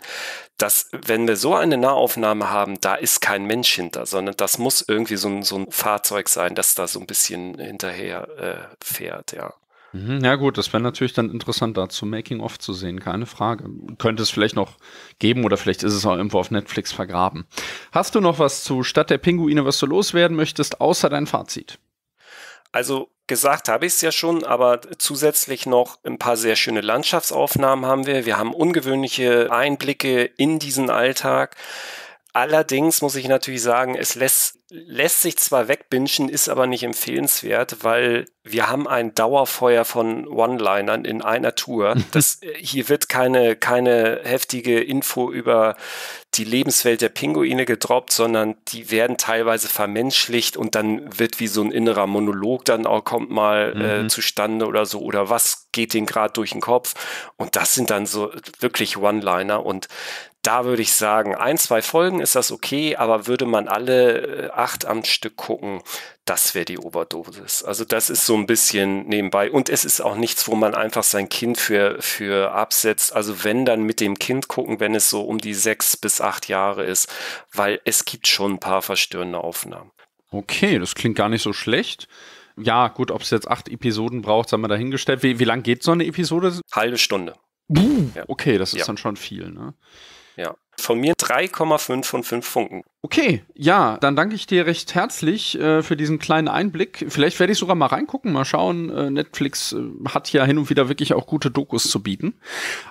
dass wenn wir so eine Nahaufnahme haben, da ist kein Mensch hinter, sondern das muss irgendwie so ein Fahrzeug sein, das da so ein bisschen hinterher fährt, ja. Ja gut, das wäre natürlich dann interessant, dazu Making-of zu sehen, keine Frage. Könnte es vielleicht noch geben oder vielleicht ist es auch irgendwo auf Netflix vergraben. Hast du noch was zu Stadt der Pinguine, was du loswerden möchtest, außer dein Fazit? Also gesagt habe ich es ja schon, aber zusätzlich noch ein paar sehr schöne Landschaftsaufnahmen haben wir. Wir haben ungewöhnliche Einblicke in diesen Alltag. Allerdings muss ich natürlich sagen, es lässt sich zwar wegbinschen, ist aber nicht empfehlenswert, weil wir haben ein Dauerfeuer von One-Linern in einer Tour. Hier wird keine heftige Info über die Lebenswelt der Pinguine gedroppt, sondern die werden teilweise vermenschlicht und dann wird wie so ein innerer Monolog dann auch kommt mal zustande oder so oder was geht denen gerade durch den Kopf und das sind dann so wirklich One-Liner und da würde ich sagen, 1, 2 Folgen ist das okay, aber würde man alle 8 am Stück gucken, das wäre die Oberdosis. Also das ist so ein bisschen nebenbei. Und es ist auch nichts, wo man einfach sein Kind für absetzt. Also wenn, dann mit dem Kind gucken, wenn es so um die 6 bis 8 Jahre ist, weil es gibt schon ein paar verstörende Aufnahmen. Okay, das klingt gar nicht so schlecht. Ja, gut, ob es jetzt 8 Episoden braucht, haben wir dahingestellt. Wie lang geht so eine Episode? Halbe Stunde. Okay, das ist dann schon viel, ne? Ja, von mir 3,5 von 5 Punkten. Okay, ja, dann danke ich dir recht herzlich für diesen kleinen Einblick. Vielleicht werde ich sogar mal reingucken, mal schauen. Netflix hat ja hin und wieder wirklich auch gute Dokus zu bieten.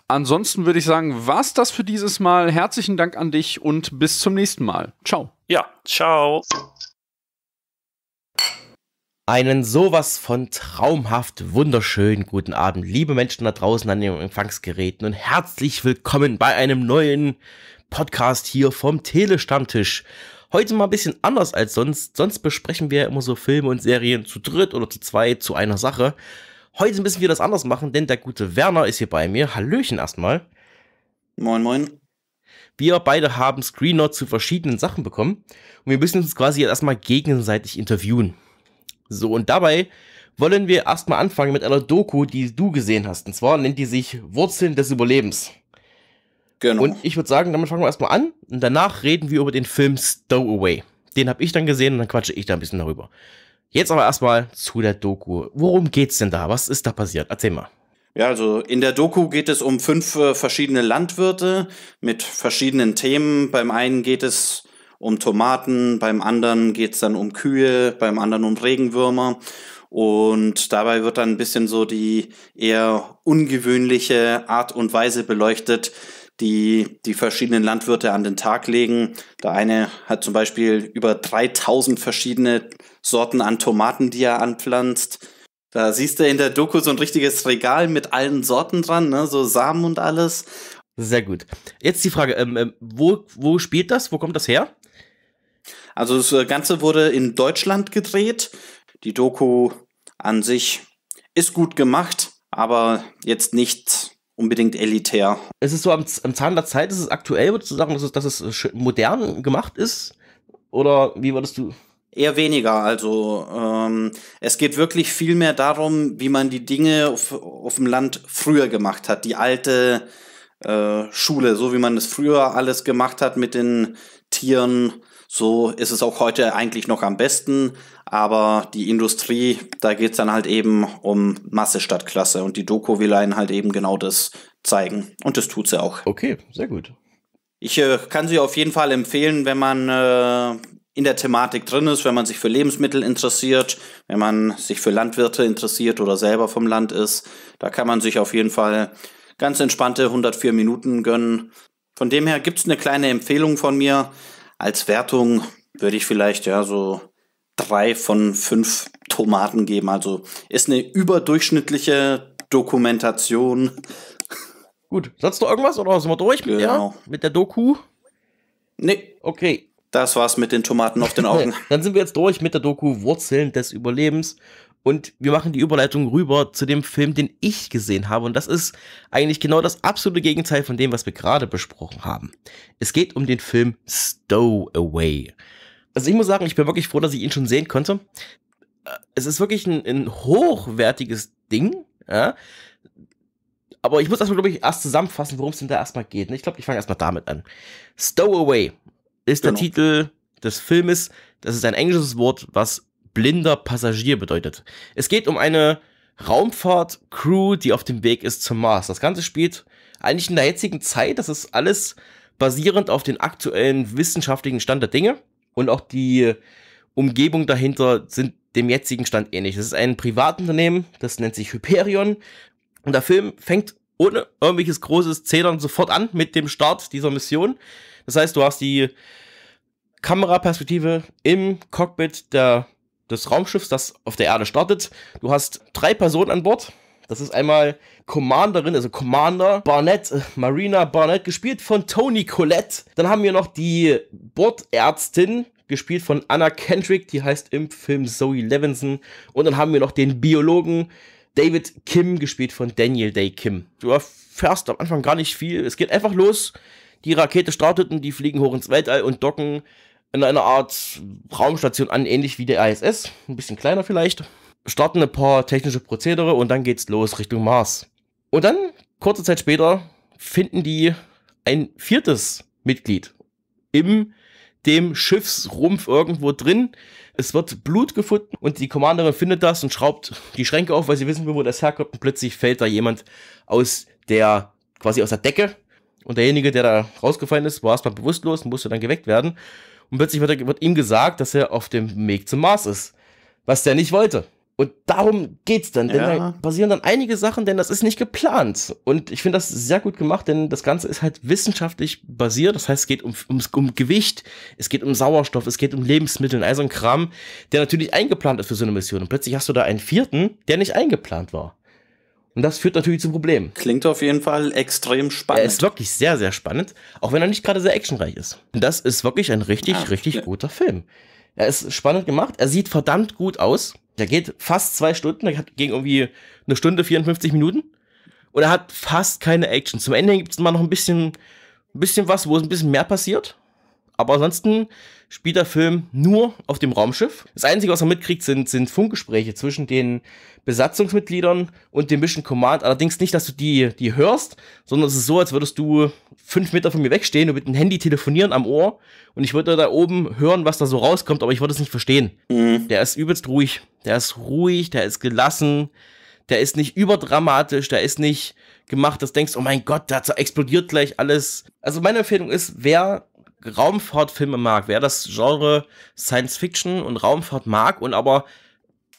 Ansonsten würde ich sagen, war's das für dieses Mal. Herzlichen Dank an dich und bis zum nächsten Mal. Ciao. Ja, ciao. Einen sowas von traumhaft wunderschönen guten Abend, liebe Menschen da draußen an den Empfangsgeräten und herzlich willkommen bei einem neuen Podcast hier vom Telestammtisch. Heute mal ein bisschen anders als sonst. Sonst besprechen wir ja immer so Filme und Serien zu dritt oder zu zweit zu einer Sache. Heute müssen wir das anders machen, denn der gute Werner ist hier bei mir. Hallöchen erstmal. Moin, moin. Wir beide haben Screener zu verschiedenen Sachen bekommen und wir müssen uns quasi jetzt erstmal gegenseitig interviewen. So, und dabei wollen wir erstmal anfangen mit einer Doku, die du gesehen hast. Und zwar nennt die sich Wurzeln des Überlebens. Genau. Und ich würde sagen, damit fangen wir erstmal an. Und danach reden wir über den Film Stowaway. Den habe ich dann gesehen und dann quatsche ich da ein bisschen darüber. Jetzt aber erstmal zu der Doku. Worum geht's denn da? Was ist da passiert? Erzähl mal. Ja, also in der Doku geht es um 5 verschiedene Landwirte mit verschiedenen Themen. Beim einen geht es um Tomaten, beim anderen geht es dann um Kühe, beim anderen um Regenwürmer und dabei wird dann ein bisschen so die eher ungewöhnliche Art und Weise beleuchtet, die die verschiedenen Landwirte an den Tag legen. Der eine hat zum Beispiel über 3000 verschiedene Sorten an Tomaten, die er anpflanzt. Da siehst du in der Doku so ein richtiges Regal mit allen Sorten dran, ne? So Samen und alles. Sehr gut. Jetzt die Frage, wo spielt das? Wo kommt das her? Also das Ganze wurde in Deutschland gedreht. Die Doku an sich ist gut gemacht, aber jetzt nicht unbedingt elitär. Es ist so am Zahn der Zeit, ist es aktuell, würdest du sagen, dass es modern gemacht ist? Oder wie würdest du? Eher weniger, also es geht wirklich viel mehr darum, wie man die Dinge auf dem Land früher gemacht hat, die alte Schule, so wie man es früher alles gemacht hat mit den Tieren, so ist es auch heute eigentlich noch am besten, aber die Industrie, da geht es dann halt eben um Masse statt Klasse und die Doku will einen halt eben genau das zeigen und das tut sie auch. Okay, sehr gut. Ich kann sie auf jeden Fall empfehlen, wenn man in der Thematik drin ist, wenn man sich für Lebensmittel interessiert, wenn man sich für Landwirte interessiert oder selber vom Land ist, da kann man sich auf jeden Fall ganz entspannte 104 Minuten gönnen. Von dem her gibt es eine kleine Empfehlung von mir. Als Wertung würde ich vielleicht ja so 3 von 5 Tomaten geben. Also ist eine überdurchschnittliche Dokumentation. Gut, sonst noch irgendwas oder sind wir durch mit, genau, mit der Doku? Nee. Okay. Das war's mit den Tomaten auf den Augen. Dann sind wir jetzt durch mit der Doku Wurzeln des Überlebens. Und wir machen die Überleitung rüber zu dem Film, den ich gesehen habe. Und das ist eigentlich genau das absolute Gegenteil von dem, was wir gerade besprochen haben. Es geht um den Film Stowaway. Also ich muss sagen, ich bin wirklich froh, dass ich ihn schon sehen konnte. Es ist wirklich ein hochwertiges Ding. Ja? Aber ich muss erstmal, glaube ich, zusammenfassen, worum es denn da erstmal geht. Ich glaube, ich fange erstmal damit an. Stowaway ist der Titel des Filmes. Das ist ein englisches Wort, was blinder Passagier bedeutet. Es geht um eine Raumfahrt-Crew, die auf dem Weg ist zum Mars. Das Ganze spielt eigentlich in der jetzigen Zeit. Das ist alles basierend auf den aktuellen wissenschaftlichen Stand der Dinge. Und auch die Umgebung dahinter sind dem jetzigen Stand ähnlich. Das ist ein Privatunternehmen, das nennt sich Hyperion. Und der Film fängt ohne irgendwelches großes Zedern sofort an mit dem Start dieser Mission. Das heißt, du hast die Kameraperspektive im Cockpit des Raumschiffs, das auf der Erde startet. Du hast 3 Personen an Bord. Das ist einmal Commanderin, also Commander Barnett, Marina Barnett, gespielt von Toni Collette. Dann haben wir noch die Bordärztin, gespielt von Anna Kendrick, die heißt im Film Zoe Levinson. Und dann haben wir noch den Biologen David Kim, gespielt von Daniel Day Kim. Du erfährst am Anfang gar nicht viel. Es geht einfach los. Die Rakete startet und die fliegen hoch ins Weltall und docken in einer Art Raumstation an, ähnlich wie der ISS. Ein bisschen kleiner vielleicht. Starten ein paar technische Prozedere und dann geht's los Richtung Mars. Und dann, kurze Zeit später, finden die ein 4. Mitglied in dem Schiffsrumpf irgendwo drin. Es wird Blut gefunden und die Commanderin findet das und schraubt die Schränke auf, weil sie wissen will, wo das herkommt. Und plötzlich fällt da jemand quasi aus der Decke. Und derjenige, der da rausgefallen ist, war erstmal bewusstlos und musste dann geweckt werden. Und plötzlich wird ihm gesagt, dass er auf dem Weg zum Mars ist, was der nicht wollte. Und darum geht's dann, denn da passieren dann einige Sachen, denn das ist nicht geplant. Und ich finde das sehr gut gemacht, denn das Ganze ist halt wissenschaftlich basiert. Das heißt, es geht um Gewicht, es geht um Sauerstoff, es geht um Lebensmittel, also ein Kram, der natürlich eingeplant ist für so eine Mission. Und plötzlich hast du da einen 4., der nicht eingeplant war. Und das führt natürlich zum Problem. Klingt auf jeden Fall extrem spannend. Er ist wirklich sehr, sehr spannend, auch wenn er nicht gerade sehr actionreich ist. Und das ist wirklich ein richtig guter Film. Er ist spannend gemacht, er sieht verdammt gut aus. Der geht fast 2 Stunden, der ging irgendwie 1 Stunde 54 Minuten. Und er hat fast keine Action. Zum Ende gibt es mal noch ein bisschen was, wo es ein bisschen mehr passiert. Aber ansonsten spielt der Film nur auf dem Raumschiff. Das Einzige, was man mitkriegt, sind Funkgespräche zwischen den Besatzungsmitgliedern und dem Mission Command. Allerdings nicht, dass du die hörst, sondern es ist so, als würdest du 5 Meter von mir wegstehen und mit dem Handy telefonieren am Ohr. Und ich würde da oben hören, was da so rauskommt, aber ich würde es nicht verstehen. Mhm. Der ist übelst ruhig. Der ist ruhig, der ist gelassen. Der ist nicht überdramatisch, der ist nicht gemacht, dass du denkst, oh mein Gott, da explodiert gleich alles. Also meine Empfehlung ist, wer Raumfahrtfilme mag, wer das Genre Science Fiction und Raumfahrt mag und aber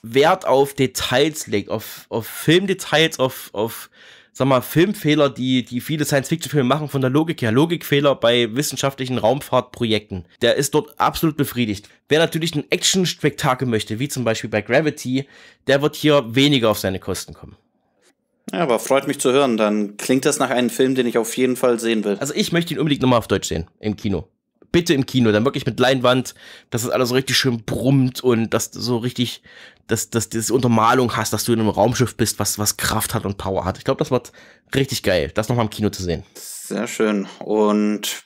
Wert auf Details legt, auf Filmdetails, auf sag mal, Filmfehler, die viele Science-Fiction-Filme machen, von der Logik her, Logikfehler bei wissenschaftlichen Raumfahrtprojekten. Der ist dort absolut befriedigt. Wer natürlich ein Action-Spektakel möchte, wie zum Beispiel bei Gravity, der wird hier weniger auf seine Kosten kommen. Ja, aber freut mich zu hören. Dann klingt das nach einem Film, den ich auf jeden Fall sehen will. Also ich möchte ihn unbedingt nochmal auf Deutsch sehen, im Kino. bitte im Kino, dann wirklich mit Leinwand, dass das alles so richtig schön brummt und dass du so richtig, dass diese Untermalung hast, dass du in einem Raumschiff bist, was Kraft hat und Power hat. Ich glaube, das wird richtig geil, das nochmal im Kino zu sehen. Sehr schön. Und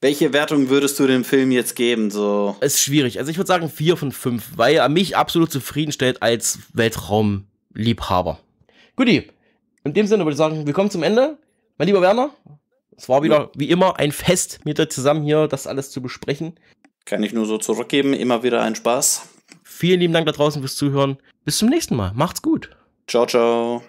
welche Wertung würdest du dem Film jetzt geben? So? Es ist schwierig. Also ich würde sagen 4 von 5, weil er mich absolut zufriedenstellt als Weltraumliebhaber. Guti, in dem Sinne würde ich sagen, wir kommen zum Ende. Mein lieber Werner, es war wieder, wie immer, ein Fest, mit dir zusammen hier das alles zu besprechen. Kann ich nur so zurückgeben, immer wieder ein Spaß. Vielen lieben Dank da draußen fürs Zuhören. Bis zum nächsten Mal. Macht's gut. Ciao, ciao.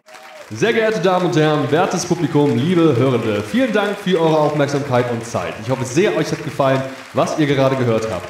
Sehr geehrte Damen und Herren, wertes Publikum, liebe Hörende, vielen Dank für eure Aufmerksamkeit und Zeit. Ich hoffe sehr, euch hat gefallen, was ihr gerade gehört habt.